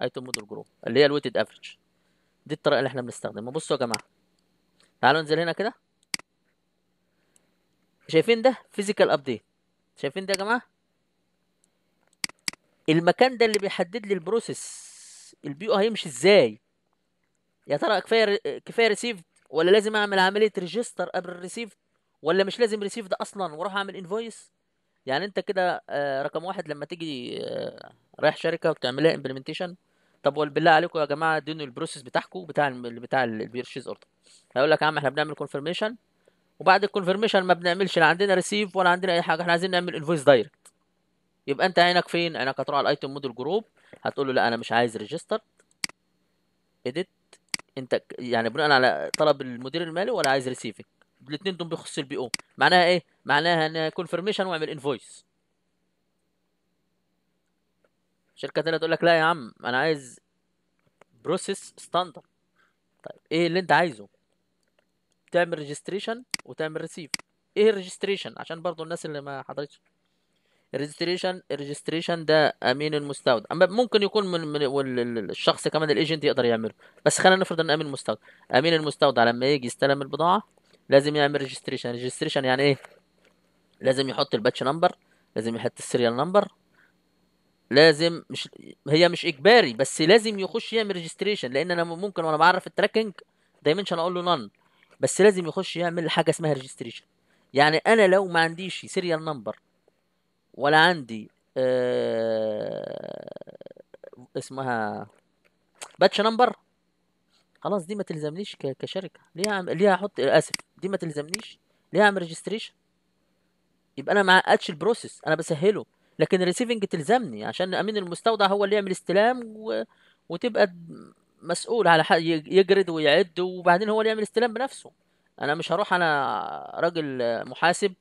ايتم موديل جروب اللي هي الويتد افريج. دي الطريقه اللي احنا بنستخدمها. بصوا يا جماعه تعالوا ننزل هنا كده. شايفين ده فيزيكال ابديت؟ شايفين ده يا جماعه؟ المكان ده اللي بيحدد لي البروسيس البي او هيمشي ازاي. يا ترى كفايه ريسيفد ولا لازم اعمل عمليه ريجستر قبل الريسيفد، ولا مش لازم ريسيفد اصلا واروح اعمل انفويس؟ يعني انت كده رقم واحد لما تيجي رايح شركه وبتعملها امبلمنتيشن، طب وبالله عليكم يا جماعه ادوني البروسيس بتاعكم بتاع البيرشيز اوردر. هيقول لك يا عم احنا بنعمل كونفيرميشن، وبعد الكونفيرميشن ما بنعملش لا عندنا ريسيف ولا عندنا اي حاجه، احنا عايزين نعمل انفويس دايركت. يبقى انت عينك فين؟ عينك هتروح على الايتم موديل جروب، هتقول له لا انا مش عايز ريجستر اديت، انت يعني بناء على طلب المدير المالي، ولا عايز ريسيفنج. الاثنين دول بيخصوا البي او. معناها ايه؟ معناها ان كونفيرميشن واعمل انفويس. شركه ثانيه تقول لك لا يا عم انا عايز بروسيس ستاندرد. طيب ايه اللي انت عايزه؟ تعمل ريجستريشن وتعمل ريسيف. ايه الريجستريشن؟ عشان برضو الناس اللي ما حضرتش الريجستريشن ده امين المستودع، اما ممكن يكون من الشخص كمان الايجنت يقدر يعمله، بس خلينا نفرض ان امين المستودع. امين المستودع لما يجي يستلم البضاعه لازم يعمل ريجستريشن. ريجستريشن يعني ايه؟ لازم يحط الباتش نمبر، لازم يحط السيريال نمبر، لازم مش اجباري بس لازم يخش يعمل ريجستريشن، لان انا ممكن وانا بعرف التراكنج دايمنشن اقول له نون، بس لازم يخش يعمل حاجه اسمها ريجستريشن. يعني انا لو ما عنديش سيريال نمبر ولا عندي اسمها باتش نمبر، خلاص دي ما تلزمنيش كشركه. ليه احط اسف دي ما تلزمنيش، ليه اعمل ريجستريشن؟ يبقى انا ما عقدتش البروسيس، انا بسهله. لكن الريسيفنج تلزمني عشان امين المستودع هو اللي يعمل استلام وتبقى مسؤول على يجرد ويعد، وبعدين هو اللي يعمل استلام بنفسه. انا مش هروح انا راجل محاسب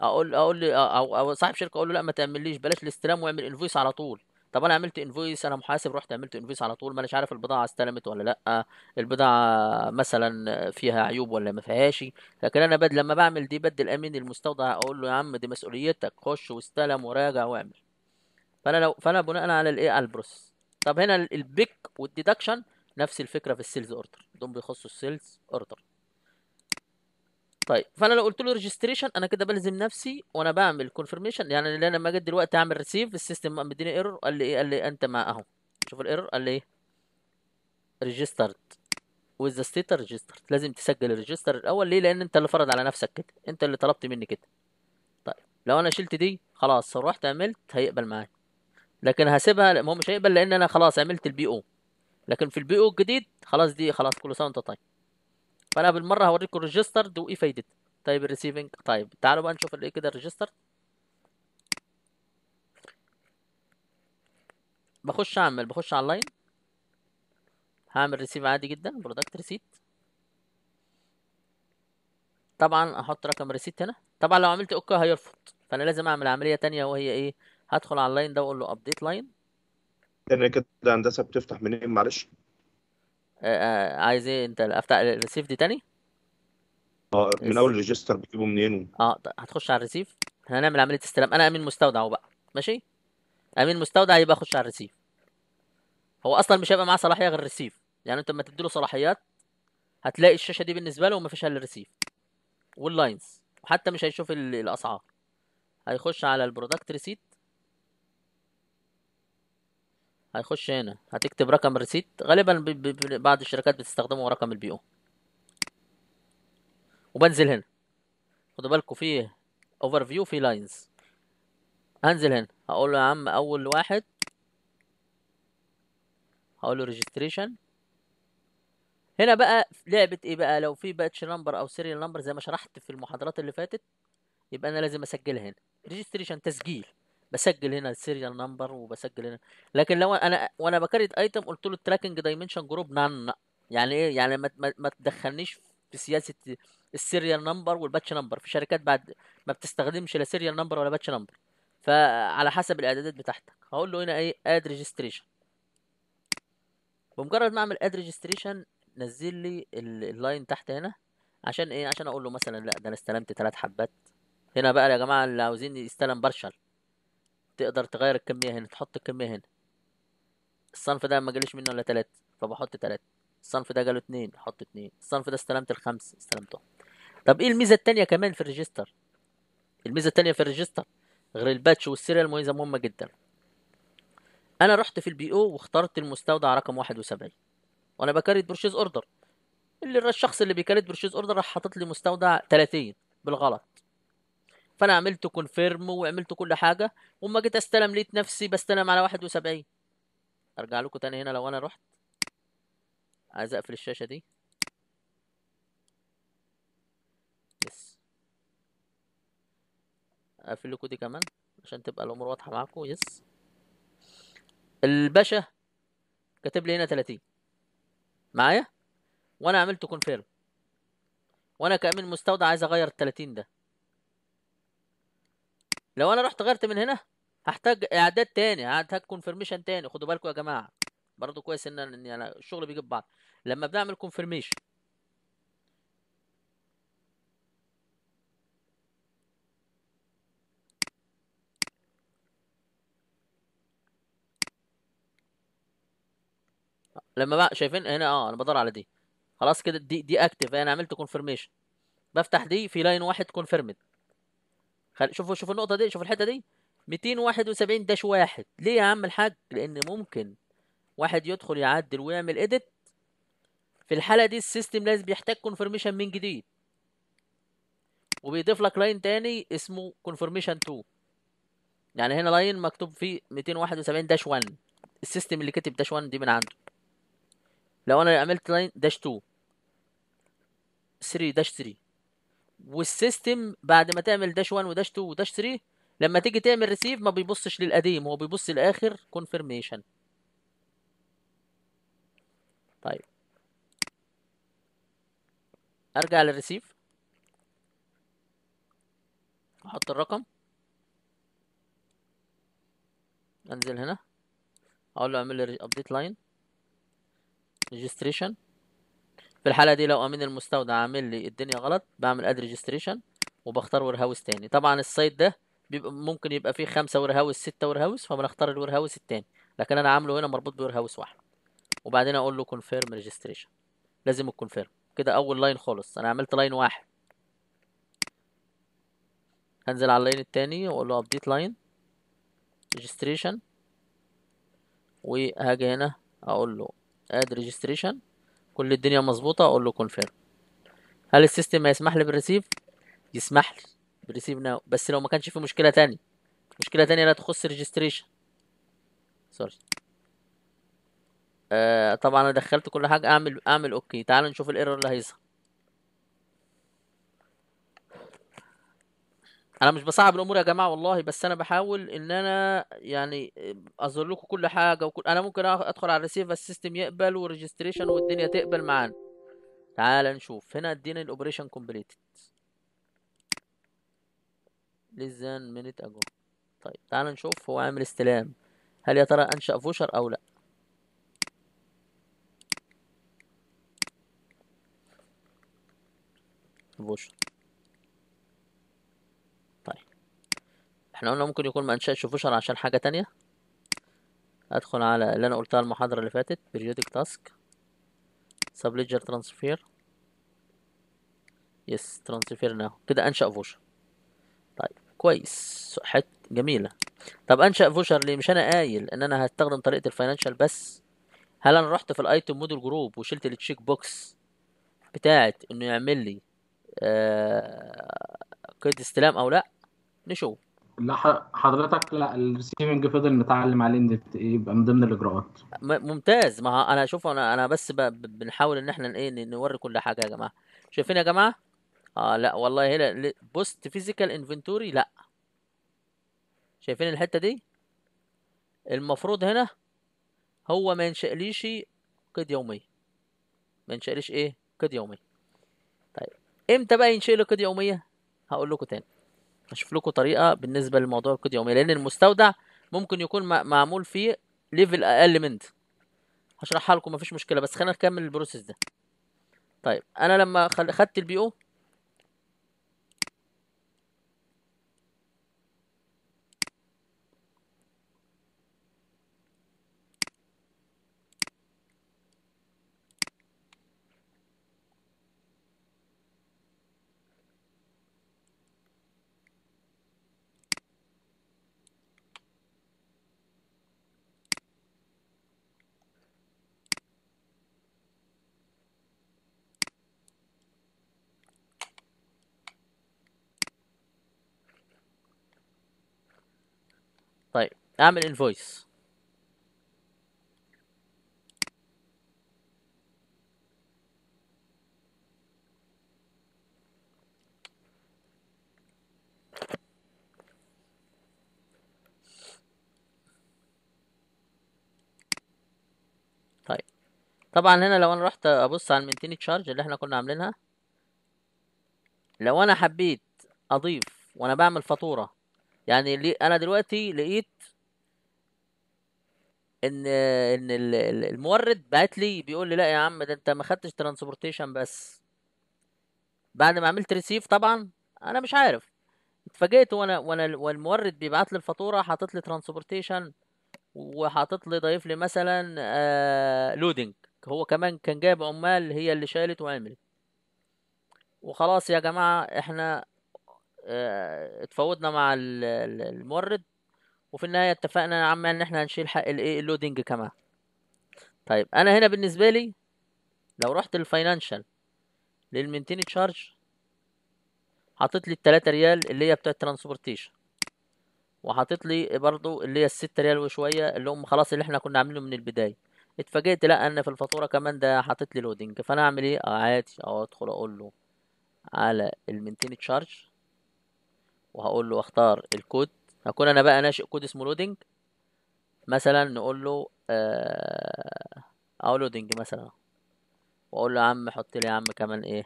اقول او صاحب شركه اقول له لا ما تعمليش بلاش الاستلام واعمل انفويس على طول. طب انا عملت انفويس، انا محاسب رحت عملت انفويس على طول، ما اناش عارف البضاعه استلمت ولا لا، البضاعه مثلا فيها عيوب ولا ما فيهاش. لكن انا لما بعمل دي بدي الامين المستودع اقول له يا عم دي مسؤوليتك، خش واستلم وراجع واعمل. فانا بناء على الايه؟ على البروسيس. طب هنا البيك والديدكشن نفس الفكره في السيلز اوردر، دول بيخصوا السيلز اوردر. طيب فانا لو قلت له ريجستريشن انا كده بلزم نفسي وانا بعمل كونفيرميشن. يعني انا لما جيت دلوقتي اعمل ريسيف السيستم مديني ايرور، قال لي ايه؟ قال لي انت مع اهو شوف الايرور، قال لي ايه؟ ريجسترد وذ ذا ستيت ريجستر، لازم تسجل الريجستر الاول. ليه؟ لان انت اللي فرض على نفسك كده، انت اللي طلبت مني كده. طيب لو انا شلت دي خلاص رحت عملت هيقبل معايا، لكن هسيبها ما هو مش هيقبل لان انا خلاص عملت البي او. لكن في البي او الجديد خلاص دي خلاص كل سنه وانت طيب. فانا بالمره هوريكم الريجستر ده وايه فايدته. طيب الريسيفنج، طيب تعالوا بقى نشوف الايه كده الريجستر. بخش على اللاين، هعمل ريسيف عادي جدا برودكت ريسيت. طبعا احط رقم ريسيت هنا. طبعا لو عملت اوكي هيرفض، فانا لازم اعمل عمليه تانية وهي ايه؟ هدخل على اللاين ده واقول له ابديت لاين. يعني كده هندسه بتفتح منين معلش؟ عايز ايه انت؟ افتح الريسيف دي تاني. من اول ريجستر بتجيبه منين؟ هتخش على الريسيف. احنا هنعمل عمليه استلام، انا امين مستودع اهو بقى ماشي. امين مستودع يبقى اخش على الريسيف. هو اصلا مش هيبقى معاه صلاحيه غير الريسيف، يعني انت لما تديله صلاحيات هتلاقي الشاشه دي بالنسبه له ومفيش الا الريسيف واللاينز، وحتى مش هيشوف الاسعار. هيخش على البرودكت ريسيت، هيخش هنا هتكتب رقم الريسيت. غالبا بعض الشركات بتستخدمه رقم البي او. وبنزل هنا، خدوا بالكم فيه اوفر فيو في لاينز. هنزل هنا هقول له يا عم اول واحد هقول له ريجستريشن. هنا بقى لعبه ايه بقى؟ لو في باتش نمبر او سيريال نمبر زي ما شرحت في المحاضرات اللي فاتت يبقى انا لازم اسجلها هنا. ريجستريشن تسجيل، بسجل هنا السيريال نمبر وبسجل هنا. لكن لو انا وانا بكريت ايتم قلت له التراكنج دايمنشن جروب نان، يعني ايه؟ يعني ما تدخلنيش في سياسه السيريال نمبر والباتش نمبر. في شركات بعد ما بتستخدمش لا سيريال نمبر ولا باتش نمبر، فعلى حسب الاعدادات بتاعتك. هقول له هنا ايه؟ اد ريجستريشن. بمجرد ما اعمل اد ريجستريشن نزل لي اللاين تحت هنا. عشان ايه؟ عشان اقول له مثلا لا ده انا استلمت 3 حبات. هنا بقى يا جماعه اللي عاوزين يستلم بارشل تقدر تغير الكميه هنا، تحط الكميه هنا. الصنف ده ما جاليش منه الا 3 فبحط 3. الصنف ده جاله 2 بحط 2. الصنف ده استلمت ال5 استلمته. طب ايه الميزه الثانيه كمان في الريجستر؟ الميزه الثانيه في الريجستر غير الباتش والسيريال ميزه مهمه جدا. انا رحت في البي او واخترت المستودع رقم 71 وانا بكريت برشيز اوردر. الشخص اللي بيكريت برشيز اوردر راح حاطط لي مستودع 30 بالغلط، فانا عملت كونفيرم وعملت كل حاجه. وما جيت استلم لقيت نفسي بستلم على 71. ارجع لكم تاني هنا. لو انا رحت عايز اقفل الشاشه دي يس، اقفل لكم دي كمان عشان تبقى الامور واضحه معاكم. يس الباشا كاتب لي هنا 30 معايا وانا عملت كونفيرم، وانا كأمين مستودع عايز اغير ال 30 ده. لو انا رحت غيرت من هنا هحتاج اعداد تاني، هحتاج كونفيرميشن تاني. خدوا بالكم يا جماعه برضو كويس ان يعني الشغل بيجيب بعض. لما بنعمل كونفيرميشن لما بقى شايفين هنا انا بدور على دي خلاص كده، دي اكتف. انا عملت كونفيرميشن، بفتح دي في لاين واحد كونفيرمد. شوفوا النقطه دي، شوفوا الحته دي 271 داش 1. ليه يا عم الحاج؟ لان ممكن واحد يدخل يعدل ويعمل اديت. في الحاله دي السيستم لازم بيحتاج كونفيرميشن من جديد، وبيضيف لك لاين تاني اسمه كونفيرميشن 2. يعني هنا لاين مكتوب فيه 271 داش 1، السيستم اللي كتب داش 1 دي من عنده. لو انا عملت لاين داش 2 3 داش 3، والسيستم بعد ما تعمل داش 1 وداش 2 وداش 3 لما تيجي تعمل ريسيف ما بيبصش للقديم، هو بيبص لاخر كونفيرميشن. طيب ارجع للريسيف احط الرقم، انزل هنا اقول له اعمل لي ابديت لاين ريجستريشن. في الحاله دي لو امين المستودع عامل لي الدنيا غلط بعمل اد ريجستريشن وبختار وير هاوس تاني. طبعا السايت ده بيبقى ممكن يبقى فيه 5 وير هاوس 6 وير هاوس، فبنختار الوير هاوس التاني. لكن انا عامله هنا مربوط بوير هاوس 1. وبعدين اقول له كونفيرم ريجستريشن، لازم الكونفيرم كده اول لاين خالص. انا عملت لاين 1، هنزل على اللاين التاني واقول له ابديت لاين ريجستريشن، وهاجي هنا اقول له اد ريجستريشن كل الدنيا مظبوطه اقول له كونفيرم. هل السيستم هيسمح لي بالريسيف؟ يسمح لي بالريسيف ناو، بس لو ما كانش في مشكله تانية. مشكله تانية لا تخص ريجستريشن. سوري. طبعا انا دخلت كل حاجه. اعمل اوكي. تعال نشوف الايرور اللي هيظهر. انا مش بصعب الامور يا جماعه والله، بس انا بحاول ان انا يعني اظهر لكم كل حاجه وكل. انا ممكن ادخل على الريسيف السيستم يقبل والريجستريشن والدنيا تقبل معانا. تعال نشوف هنا ادينا الاوبريشن كومبليتد ليزان مينيت اجو. طيب تعال نشوف هو عامل استلام. هل يا ترى انشا فوشر او لا؟ فوشر. طيب احنا قلنا ممكن يكون ما انشاش فوشر عشان حاجه تانية. ادخل على اللي انا قلتها المحاضره اللي فاتت، periodic task سبليجر ترانسفير. يس ترانسفير ناو كده انشا فوشر. طيب كويس، حته جميله. طب انشا فوشر ليه؟ مش انا قايل ان انا هستخدم طريقه الفاينانشال بس؟ هل انا رحت في الايتم موديل جروب وشلت التشيك بوكس بتاعت انه يعمل لي قيد استلام او لا؟ نشوف. لا حضرتك لا، الريسيفنج فضل متعلم عليه ان يبقى من ضمن الاجراءات. ممتاز. ما انا شوف انا بس بنحاول ان احنا ايه نوري كل حاجه يا جماعه. شايفين يا جماعه؟ لا والله هنا بوست فيزيكال انفنتوري لا. شايفين الحته دي؟ المفروض هنا هو ما ينشئليش قيد يومي. ما ينشئليش ايه؟ قيد يومي. طيب امتى بقى ينشئ لي قيد يوميه؟ هقول لكم تاني، هشوف لكم طريقه بالنسبه لموضوع القيد اليومي، لان المستودع ممكن يكون معمول فيه ليفل اقل من ده. هشرحها لكم مفيش مشكله، بس خلينا نكمل البروسيس ده. طيب انا لما خدت البي او طيب اعمل انفويس. طيب طبعا هنا لو انا رحت ابص على المينتين تشارج اللي احنا كنا عاملينها، لو انا حبيت اضيف وانا بعمل فاتوره، يعني انا دلوقتي لقيت ان المورد بعت لي بيقول لي لا يا عم ده انت ما خدتش ترانسبورتيشن بس، بعد ما عملت ريسيف. طبعا انا مش عارف، اتفاجئت وانا والمورد بيبعت لي الفاتوره حاطط لي ترانسبورتيشن وحاطط لي ضايف لي مثلا لودنج. هو كمان كان جايب عمال هي اللي شالت وعملت. وخلاص يا جماعه احنا اتفاوضنا مع المورد، وفي النهايه اتفقنا يا عم ان احنا هنشيل حق الايه اللودنج كمان. طيب انا هنا بالنسبه لي لو رحت للفاينانشال للمينتين تشارج حاطط لي التلاتة ريال اللي هي بتاعه الترانسبورتيشن، وحاطط لي برضو اللي هي الستة ريال وشويه اللي هم خلاص اللي احنا كنا عاملينه من البدايه. اتفاجئت لا ان في الفاتوره كمان ده حاطط لي لودنج. فانا اعمل ايه؟ عادي ادخل اقول له على المينتين تشارج وهقول له اختار الكود. هكون انا بقى ناشئ كود اسمه لودنج مثلا، نقول له او لودنج مثلا، واقول له يا عم حط لي يا عم كمان ايه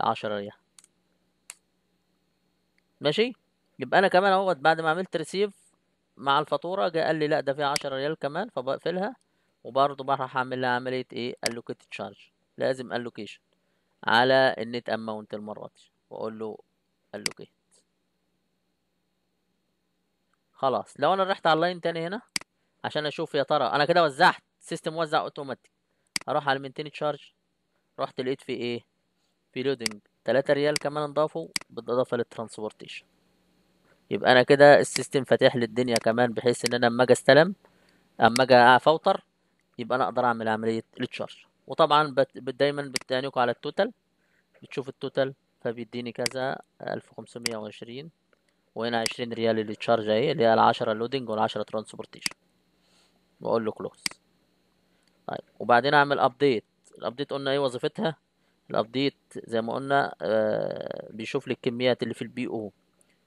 10 ريال. ماشي. يبقى انا كمان اهوت بعد ما عملت ريسيف مع الفاتوره جه قال لي لا ده فيها 10 ريال كمان، فبقفلها وبرضه بروح اعمل لها عمليه ايه الوكيت تشارج. لازم الوكيشن على النت اماونت المره دي، واقول له اللوكيت. خلاص لو انا رحت على اللاين تاني هنا عشان اشوف يا ترى انا كده وزعت سيستم وزع اوتوماتيك. اروح على المينتين تشارج، رحت لقيت في ايه؟ في لودنج 3 ريال كمان انضافوا بالاضافه للترانسبورتيشن. يبقى انا كده السيستم فاتح لي الدنيا كمان، بحيث ان انا اما اجي استلم اما اجي افوتر يبقى انا اقدر اعمل عمليه التشارج. وطبعا دايما بتعينكوا على التوتال، بتشوف التوتال فبيديني كذا 1520، وهنا 20 ريال اللي تشارج اهي اللي هي ال10 لودنج وال10 ترانسبورتيشن، واقول له كلوز. طيب وبعدين اعمل ابديت. الابديت قلنا ايه وظيفتها؟ الابديت زي ما قلنا بيشوف لي الكميات اللي في البي او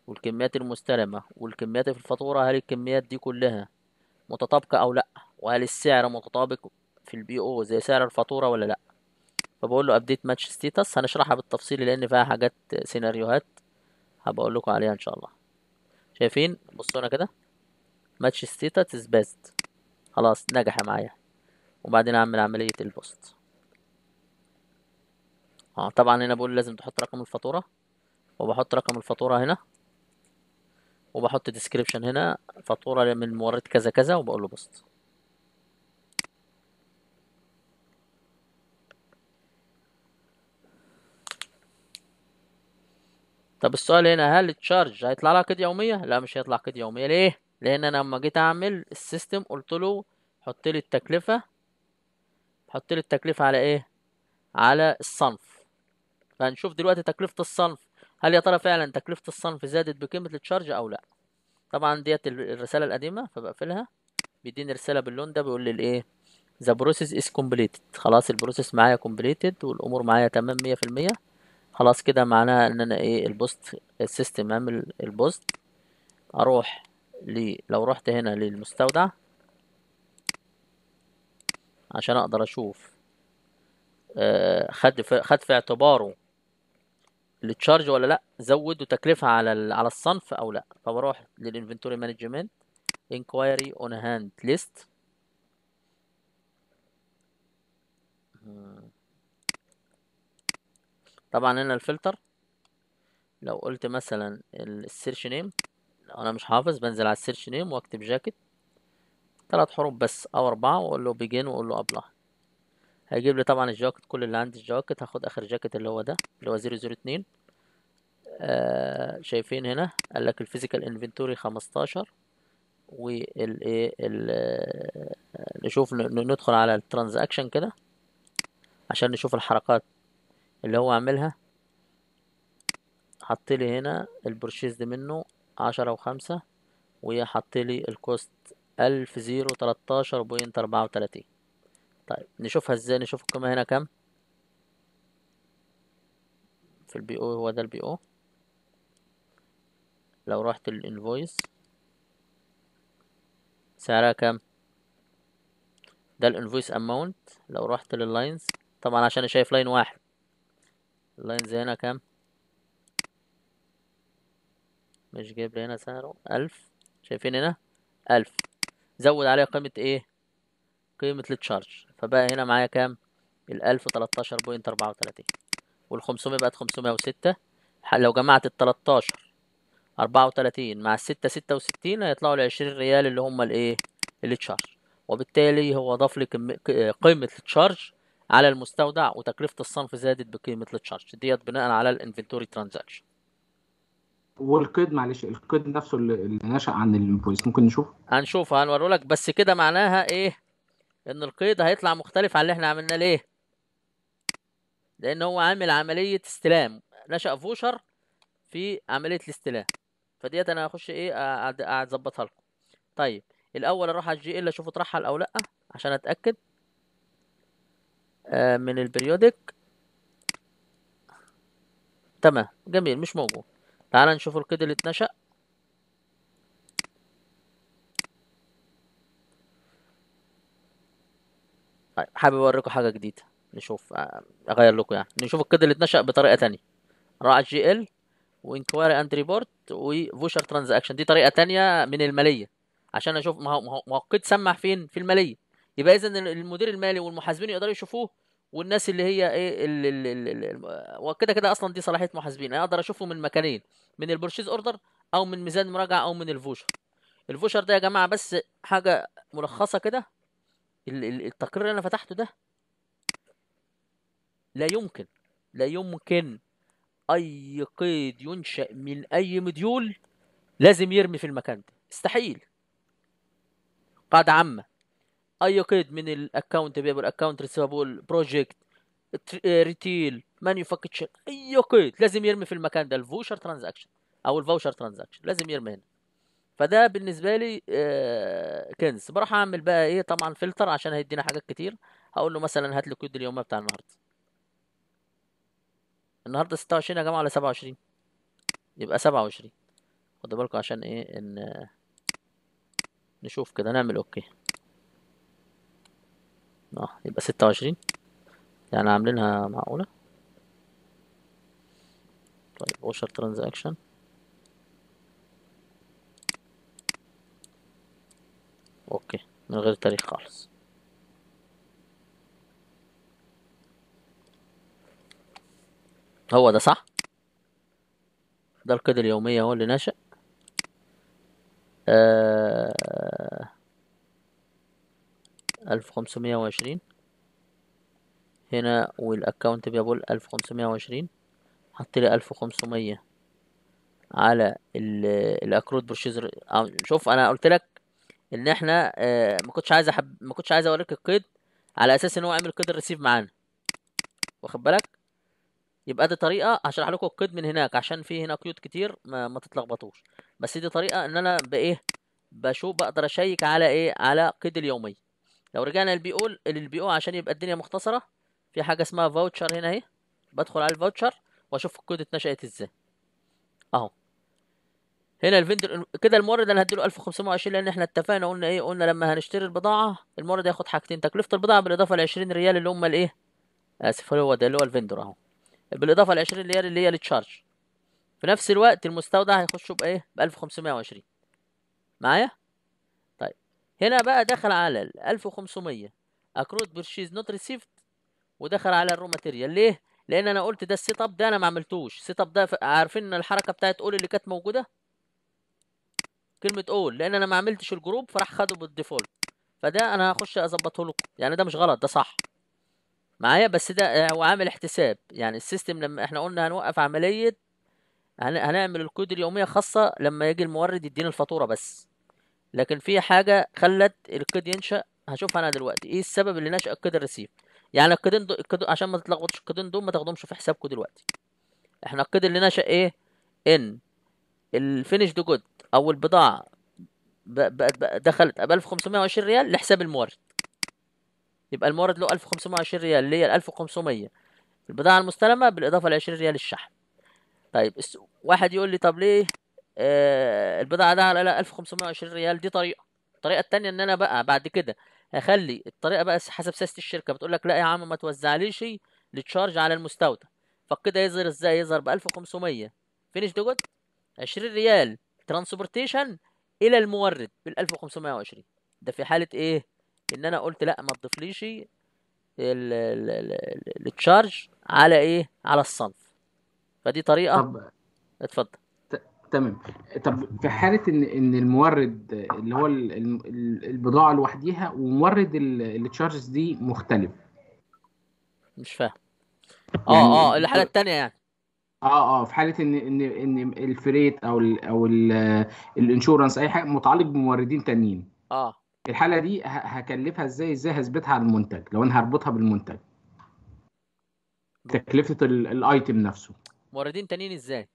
والكميات المستلمه والكميات في الفاتوره، هل الكميات دي كلها متطابقه او لا، وهل السعر متطابق في البي او زي سعر الفاتوره ولا لا. فبقول له ابديت ماتش ستيتس، هنشرحها بالتفصيل لان فيها حاجات سيناريوهات هبقول لكم عليها ان شاء الله. شايفين؟ بصوا هنا كده ماتش ستيتس از بيست، خلاص نجح معايا. وبعدين اعمل عمليه البوست. طبعا هنا بقول لازم تحط رقم الفاتوره، وبحط رقم الفاتوره هنا، وبحط ديسكريبشن هنا فاتوره من مورد كذا كذا، وبقول له بوست. طب السؤال هنا، هل التشارج هيطلع لها قيد يوميه؟ لا مش هيطلع قيد يوميه. ليه؟ لان انا لما جيت اعمل السيستم قلت له حط لي التكلفه، حط لي التكلفه على ايه؟ على الصنف. فهنشوف دلوقتي تكلفه الصنف، هل يا ترى فعلا تكلفه الصنف زادت بقيمه التشارج او لا. طبعا ديت الرساله القديمه فبقفلها، بيديني رساله باللون ده بيقول لي الايه، ذا بروسيس از كومبليتد. خلاص البروسيس معايا كومبليتد والامور معايا تمام 100%. خلاص كده معناها ان انا ايه، البوست السيستم اعمل البوست. اروح لو رحت هنا للمستودع عشان اقدر اشوف خد في اعتباره التشارج ولا لا، زودوا تكلفه على الصنف او لا. فبروح للانفنتوري مانجمنت انكوايري اون هاند ليست، طبعا هنا الفلتر. لو قلت مثلا السيرش نيم، لو انا مش حافظ بنزل على السيرش نيم واكتب جاكيت 3 حروف بس او 4، واقول له بيجين واقول له ابلع، هيجيب لي طبعا الجاكيت كل اللي عندي الجاكيت. هاخد اخر جاكيت اللي هو ده اللي هو 002. شايفين هنا قال لك الفيزيكال انفنتوري 15، والايه نشوف ندخل على الترانزاكشن كده عشان نشوف الحركات اللي هو عاملها. حط لي هنا البرشيز دي منه 10 و5، وحط لي الكوست 1013.34. طيب نشوفها ازاي، نشوف القيمة هنا كام في البي او، هو ده البي او. لو رحت للانفويس سعرها كام، ده الانفويس اماونت. لو رحت لللاينز، طبعا عشان شايف لاين واحد، اللاينز هنا كام، مش جايب لي هنا سعره 1000. شايفين هنا 1000، زود عليها قيمة ايه، قيمة التشارج. فبقى هنا معايا كام، 1013.34، وال500 بقت 506. لو جمعت ال13 34 مع ال6 66 هيطلعوا لي 20 ريال اللي هم الايه، التشارج. وبالتالي هو ضاف لي قيمة التشارج على المستودع، وتكلفة الصنف زادت بقيمة التشارج ديت بناء على الانفنتوري ترانزاكشن. والقيد معلش القيد نفسه اللي نشأ عن الانفويس ممكن نشوفه، هنشوفه هنوريهولك. بس كده معناها ايه، ان القيد هيطلع مختلف عن اللي احنا عملناه. ليه؟ لان هو عامل عملية استلام، نشأ فوشر في عملية الاستلام، فديت انا هخش ايه اظبطها لكم. طيب الاول اروح على الجي ال اشوف اترحل او لا عشان اتأكد من البريودك. تمام جميل، مش موجود. تعال نشوف القيد اللي اتنشأ. طيب حابب اوريكم حاجه جديده، نشوف اغير لكم يعني، نشوف القيد اللي اتنشأ بطريقه تانية. راعي جي ال وانكواري اند ريبورت وفوشر ترانزاكشن، دي طريقه تانية من الماليه عشان اشوف ما هو القيد سمح فين، في الماليه. يبقى اذا المدير المالي والمحاسبين يقدروا يشوفوه، والناس اللي هي ايه وكده كده اصلا دي صلاحيه محاسبين. انا اقدر اشوفه من مكانين، من البرشيز اوردر او من ميزان المراجعه او من الفوشر. الفوشر ده يا جماعه بس حاجه ملخصه كده، التقرير اللي انا فتحته ده لا يمكن اي قيد ينشأ من اي مديول لازم يرمي في المكان ده، استحيل. قاعده عامه، اي قيد من الاكونت بيبر اكونت ريسيفابل بروجكت ريتيل مانيفاكتشر، اي قيد لازم يرمي في المكان ده الفوشر ترانزاكشن او الفوشر ترانزاكشن لازم يرمي هنا. فده بالنسبه لي كنز. بروح اعمل بقى ايه طبعا فلتر عشان هيدينا حاجات كتير. هقول له مثلا هات لي الكود اليومي بتاع النهارده 26 يا جماعه ولا 27؟ يبقى 27. خدوا بالكم عشان ايه ان نشوف كده نعمل اوكي. يبقى 26 يعني عاملينها معقوله. طيب وشر ترانزاكشن اوكي من غير تاريخ خالص. هو ده صح، ده القيد اليومية هو اللي ناشئ. ألف 520 هنا والاكونت بيقول 1520. حط لي 1500 على الاكرود برشيزر. شوف انا قلت لك ان احنا ما كنتش عايز اوريك القيد على اساس ان هو عامل قيد الريسيف معانا، واخد بالك؟ يبقى دي طريقه هشرح لكم القيد من هناك عشان في هنا قيود كتير ما تتلخبطوش. بس دي طريقه ان انا بايه بشوف بقدر اشيك على ايه، على قيد اليومي. لو رجعنا للبي او عشان يبقى الدنيا مختصره، في حاجه اسمها فاوتشر هنا اهي. بدخل على الفاوتشر واشوف القيود اتنشأت ازاي اهو. هنا الفندر كده المورد انا هديله 1520 لان احنا اتفقنا قلنا ايه، قلنا لما هنشتري البضاعه المورد هياخد حاجتين، تكلفه البضاعه بالاضافه ل 20 ريال اللي هم الايه، اسف هو ده اللي هو الفندر اهو، بالاضافه ل 20 ريال اللي هي التشارج. في نفس الوقت المستودع هيخش بايه، ب 1520 معايا. طيب هنا بقى دخل على ال 1500 اكرود بيرشيز نوت ريسيفد، ودخل على الرو ماتيريال. ليه؟ لان انا قلت ده السيت اب ده انا ما عملتوش. السيت اب ده عارفين الحركه بتاعت اول اللي كانت موجوده كلمه اول، لان انا ما عملتش الجروب فراح خده بالديفولت. فده انا هخش اظبطه لكم، يعني ده مش غلط ده صح معايا. بس ده هو عامل احتساب، يعني السيستم لما احنا قلنا هنوقف عمليه هنعمل الكود اليوميه خاصه لما يجي المورد يدينا الفاتوره بس. لكن في حاجه خلت القيد ينشا هشوفها انا دلوقتي ايه السبب اللي نشا القيد الريسيف. يعني القيدين عشان ما تتلخبطوش القيدين دول ما تاخدهمش في حسابكم دلوقتي. احنا القيد اللي نشا ايه، ان الفينش دو جود او البضاعه دخلت ب 1520 ريال لحساب المورد. يبقى المورد له 1520 ريال اللي هي 1500 البضاعه المستلمه بالاضافه ل 20 ريال الشحن. طيب واحد يقول لي طب ليه البضاعه ده على 1520 ريال؟ دي طريقه. الطريقه الثانيه ان انا بقى بعد كده هخلي الطريقه بقى حسب سياسه الشركه، بتقول لك لا يا عم ما توزعليش التشارج على المستودع. فكده يظهر ازاي؟ يظهر ب 1500 فينش دو جود 20 ريال ترانسبورتيشن الى المورد بال 1520. ده في حاله ايه، ان انا قلت لا ما تضيفليش التشارج على ايه، على الصنف. فدي طريقه. طب اتفضل. تمام. طب في حاله ان المورد اللي هو البضاعه لوحديها ومورد التشارجز دي مختلف، مش فاهم. الحاله الثانيه يعني في حاله ان الفريت او الانشورنس اي حاجه متعلق بموردين تانيين، الحاله دي هكلفها ازاي هثبتها على المنتج؟ لو انا هربطها بالمنتج تكلفه الايتم نفسه. موردين تانيين ازاي؟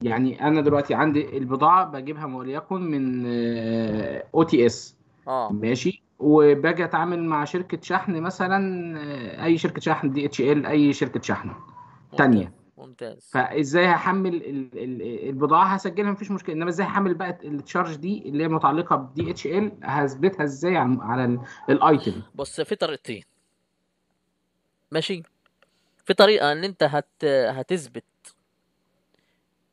يعني انا دلوقتي عندي البضاعه بجيبها وليكن من OTS، ماشي، وباجي اتعامل مع شركه شحن مثلا، اي شركه شحن DHL، اي شركه شحن تانية. ممتاز. فازاي هحمل البضاعه هسجلها مفيش مشكله، انما ازاي هحمل بقى التشارج دي اللي هي متعلقه ب DHL هثبتها ازاي على الايتم؟ بص في طريقتين ماشي. في طريقه ان انت هتثبت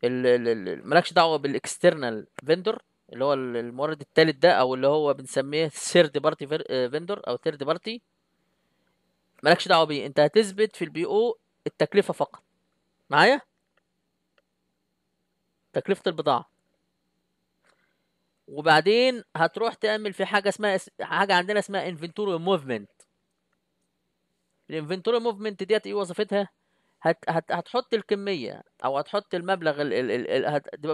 مالكش دعوه بالاكسترنال فيندور اللي هو المورد الثالث ده، او اللي هو بنسميه ثيرد بارتي فيندور او ثيرد بارتي، مالكش دعوه بيه. انت هتثبت في البي او التكلفه فقط معايا، تكلفة البضاعة. وبعدين هتروح تعمل في حاجة اسمها عندنا اسمها انفنتوري موفمنت. الانفنتوري موفمنت ديت ايه وظيفتها؟ هتحط الكمية او هتحط المبلغ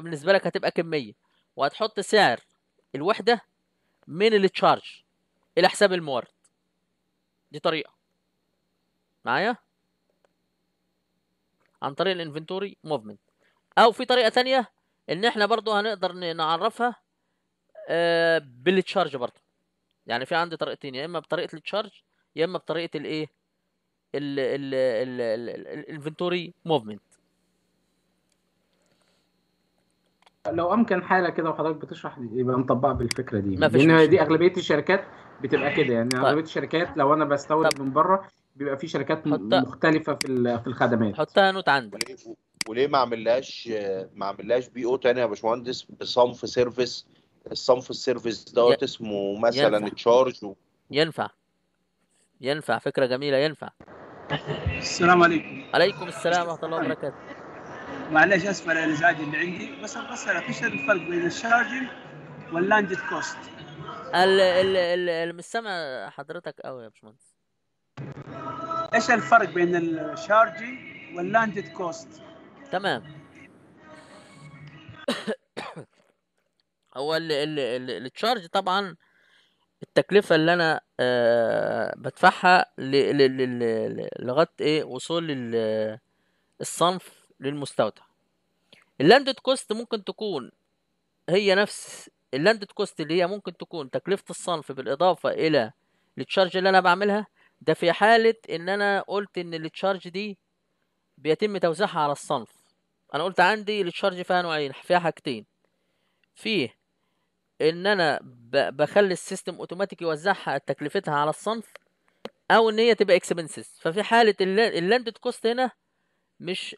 بالنسبة لك هتبقى كمية، وهتحط سعر الوحدة من التشارج. الى حساب المورد. دي طريقه معايا عن طريق الانفنتوري موفمنت، او في طريقه ثانيه ان احنا برضو هنقدر نعرفها بالتشارج برضو. يعني في عندي طريقتين، يا اما بطريقه التشارج يا اما بطريقه الايه الانفنتوري موفمنت. لو امكن حاله كده وحضرتك بتشرح يبقى نطبقها بالفكره دي، لان دي اغلبيه الشركات بتبقى كده. يعني طيب. اغلبيه الشركات لو انا بستورد من بره بيبقى في شركات مختلفه في الخدمات. حطها نوت عندك. وليه ما عملناش بي او ثاني يا باشمهندس بصنف سيرفيس؟ الصنف السيرفيس دوت اسمه مثلا تشارج ينفع فكره جميله ينفع. السلام عليكم. عليكم السلام ورحمه الله وبركاته. معلش اسف على الازعاج اللي عندي، بس ابصر اكشف الفرق بين الشارجنج واللاندد كوست. مش سامع حضرتك قوي يا باشمهندس. ايش الفرق بين الشارجنج واللاندد كوست؟ تمام. هو التشارج طبعا التكلفه اللي انا بدفعها لغايه ايه وصول الصنف للمستودع. اللاندد كوست ممكن تكون هي نفس اللاندد كوست اللي هي ممكن تكون تكلفة الصنف بالإضافة إلى التشارج اللي أنا بعملها. ده في حالة إن أنا قلت إن التشارج دي بيتم توزيعها على الصنف. أنا قلت عندي التشارج فيها نوعين، فيها حاجتين، فيه إن أنا بخلي السيستم أوتوماتيك يوزعها تكلفتها على الصنف، أو إن هي تبقى إكسبنسز. ففي حالة اللاندد كوست هنا مش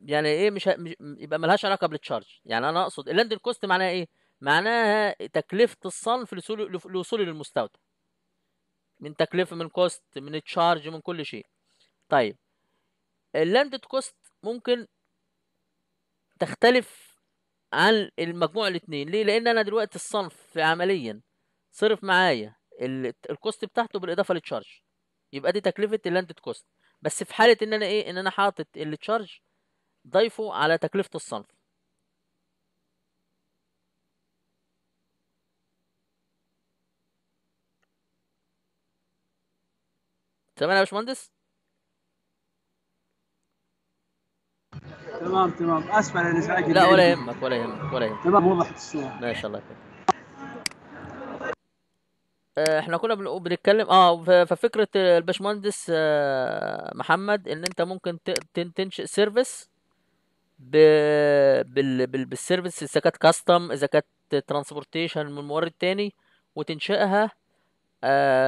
يعني ايه مش يبقى ملهاش علاقه بالتشارج. يعني انا اقصد اللاندد كوست معناها ايه؟ معناها تكلفه الصنف لوصوله للمستودع، من تكلفه من كوست من التشارج من كل شيء. طيب اللاندد كوست ممكن تختلف عن المجموع الاثنين. ليه؟ لان انا دلوقتي الصنف عمليا صرف معايا الكوست بتاعته بالاضافه للتشارج، يبقى دي تكلفه اللاندد كوست. بس في حالة ان انا ايه ان انا حاطط التشارج ضايفه على تكلفة الصنف. تمام يا باشمهندس؟ تمام. اسف على الازعاج. لا ولا يهمك. تمام وضحت الصورة. ما شاء الله كده. احنا كنا بنتكلم ففكره الباشمهندس محمد ان انت ممكن تنشئ سيرفيس بالسيرفيس، اذا كانت كاستم اذا كانت ترانسبورتيشن من مورد تاني، وتنشئها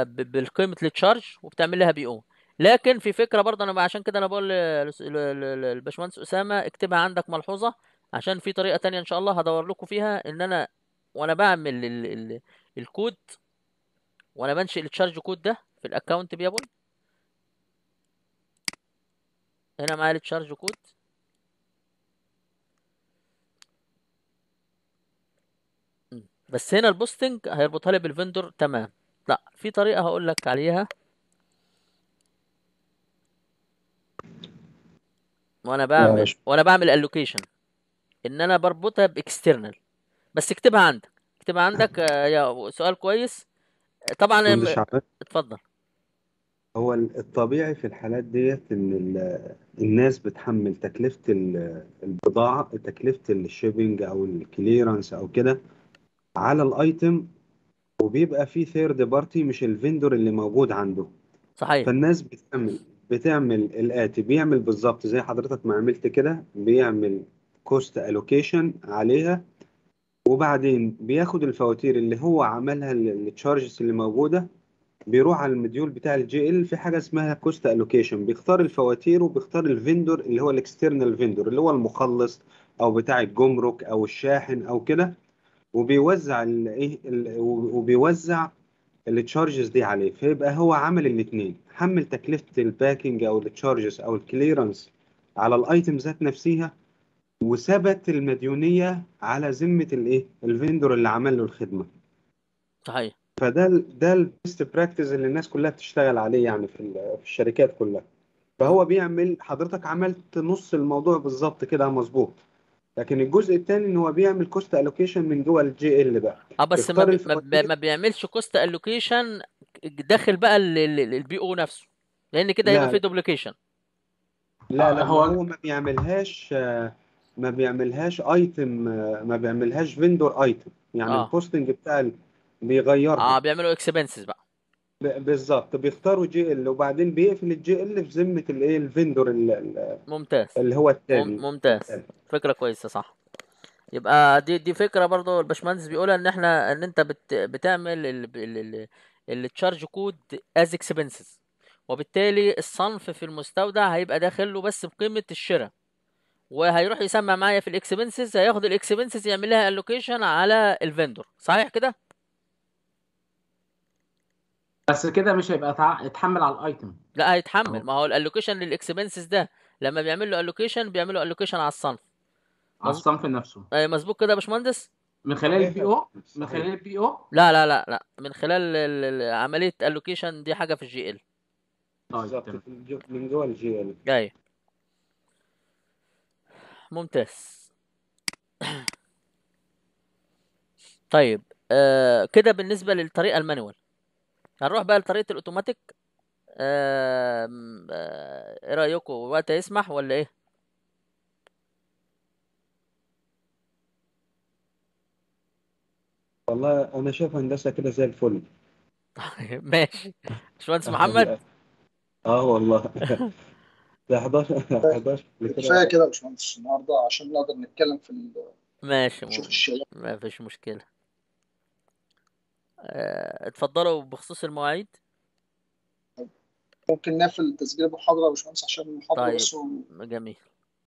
بالقيمه للتشارج وبتعمل لها بي او. لكن في فكره برضه انا عشان كده انا بقول للباشمهندس اسامه اكتبها عندك ملحوظه، عشان في طريقه تانية ان شاء الله هدور لكم فيها. ان انا وانا بعمل الكود وانا بنشئ التشارج كود ده في الاكونت بيابل، هنا معايا التشارج كود، بس هنا البوستنج هيربطها لي بالفندور. تمام. لا في طريقه هقول لك عليها وانا بعمل الوكيشن، ان انا بربطها باكسترنال. بس اكتبها عندك يا سؤال كويس. طبعا اتفضل. هو الطبيعي في الحالات ديت ان الناس بتحمل تكلفه البضاعه، تكلفه الشيبنج او الكليرنس او كده على الايتم، وبيبقى في ثيرد بارتي مش الفندور اللي موجود عنده. صحيح. فالناس بتعمل الاتي، بيعمل بالظبط زي حضرتك ما عملت كده، بيعمل كوست الوكيشن عليها، وبعدين بياخد الفواتير اللي هو عملها التشارجز اللي موجوده، بيروح على المديول بتاع الجي ال في حاجه اسمها كوست الوكيشن، بيختار الفواتير وبيختار الفندور اللي هو الاكسترنال فندور اللي هو المخلص او بتاع الجمرك او الشاحن او كده، وبيوزع الايه وبيوزع التشارجز دي عليه. فيبقى هو عمل الاثنين، حمل تكلفه الباكينج او التشارجز او الكليرنس على الايتم ذات نفسها، وثبت المديونيه على ذمه الايه؟ الفندور اللي عمل له الخدمه. صحيح. فده البيست براكتس اللي الناس كلها بتشتغل عليه، يعني في الشركات كلها. فهو بيعمل، حضرتك عملت نص الموضوع بالظبط كده مظبوط. لكن الجزء الثاني ان هو بيعمل كوست الوكيشن من جوه الجي ال بقى. بس ما بيعملش كوست الوكيشن داخل بقى البي او نفسه، لان كده هيبقى في دوبليكيشن. لا هو ما بيعملهاش ايتم، ما بيعملهاش فيندور ايتم، يعني البوستنج بتاع بيغيرها. بيعملوا اكسبنسز بقى بالظبط، بيختاروا جي ال وبعدين بيقفل الجي ال في ذمه الايه الفندور. ممتاز، اللي هو الثاني. ممتاز، فكره كويسه صح. يبقى دي فكره برضو الباشمهندس بيقولها، ان انت بتعمل التشارج كود از اكسبنسز، وبالتالي الصنف في المستودع هيبقى داخل له بس بقيمه الشراء، وهيروح يسمع معايا في الاكسبنسز، هياخد الاكسبنسز يعمل لها الوكيشن على الفندور. صحيح كده؟ بس كده مش هيبقى يتحمل على الايتم. لا هيتحمل، ما هو الالوكيشن للاكسبنسز ده لما بيعمل له الوكيشن بيعمله الوكيشن على الصنف، على الصنف نفسه. اي مظبوط كده يا باشمهندس. من خلال البي او، لا لا لا لا، من خلال عمليه الوكيشن دي حاجه في الجي ال. بالظبط، من جوه الجي ال. ايوه ممتاز. طيب كده بالنسبه للطريقه المانوال. هنروح بقى لطريقة الأوتوماتيك. ايه رأيكم؟ وقت يسمح ولا ايه؟ والله أنا شايف هندسة كده زي الفل. طيب ماشي باشمهندس محمد. والله ده 11 كفاية كده يا باشمهندس النهاردة عشان نقدر نتكلم في ماشي نشوف الشغل. مفيش مشكلة. اتفضلوا بخصوص المواعيد. ممكن نقفل تسجيل المحاضرة يا باشمهندس عشان المحاضرة. طيب جميل.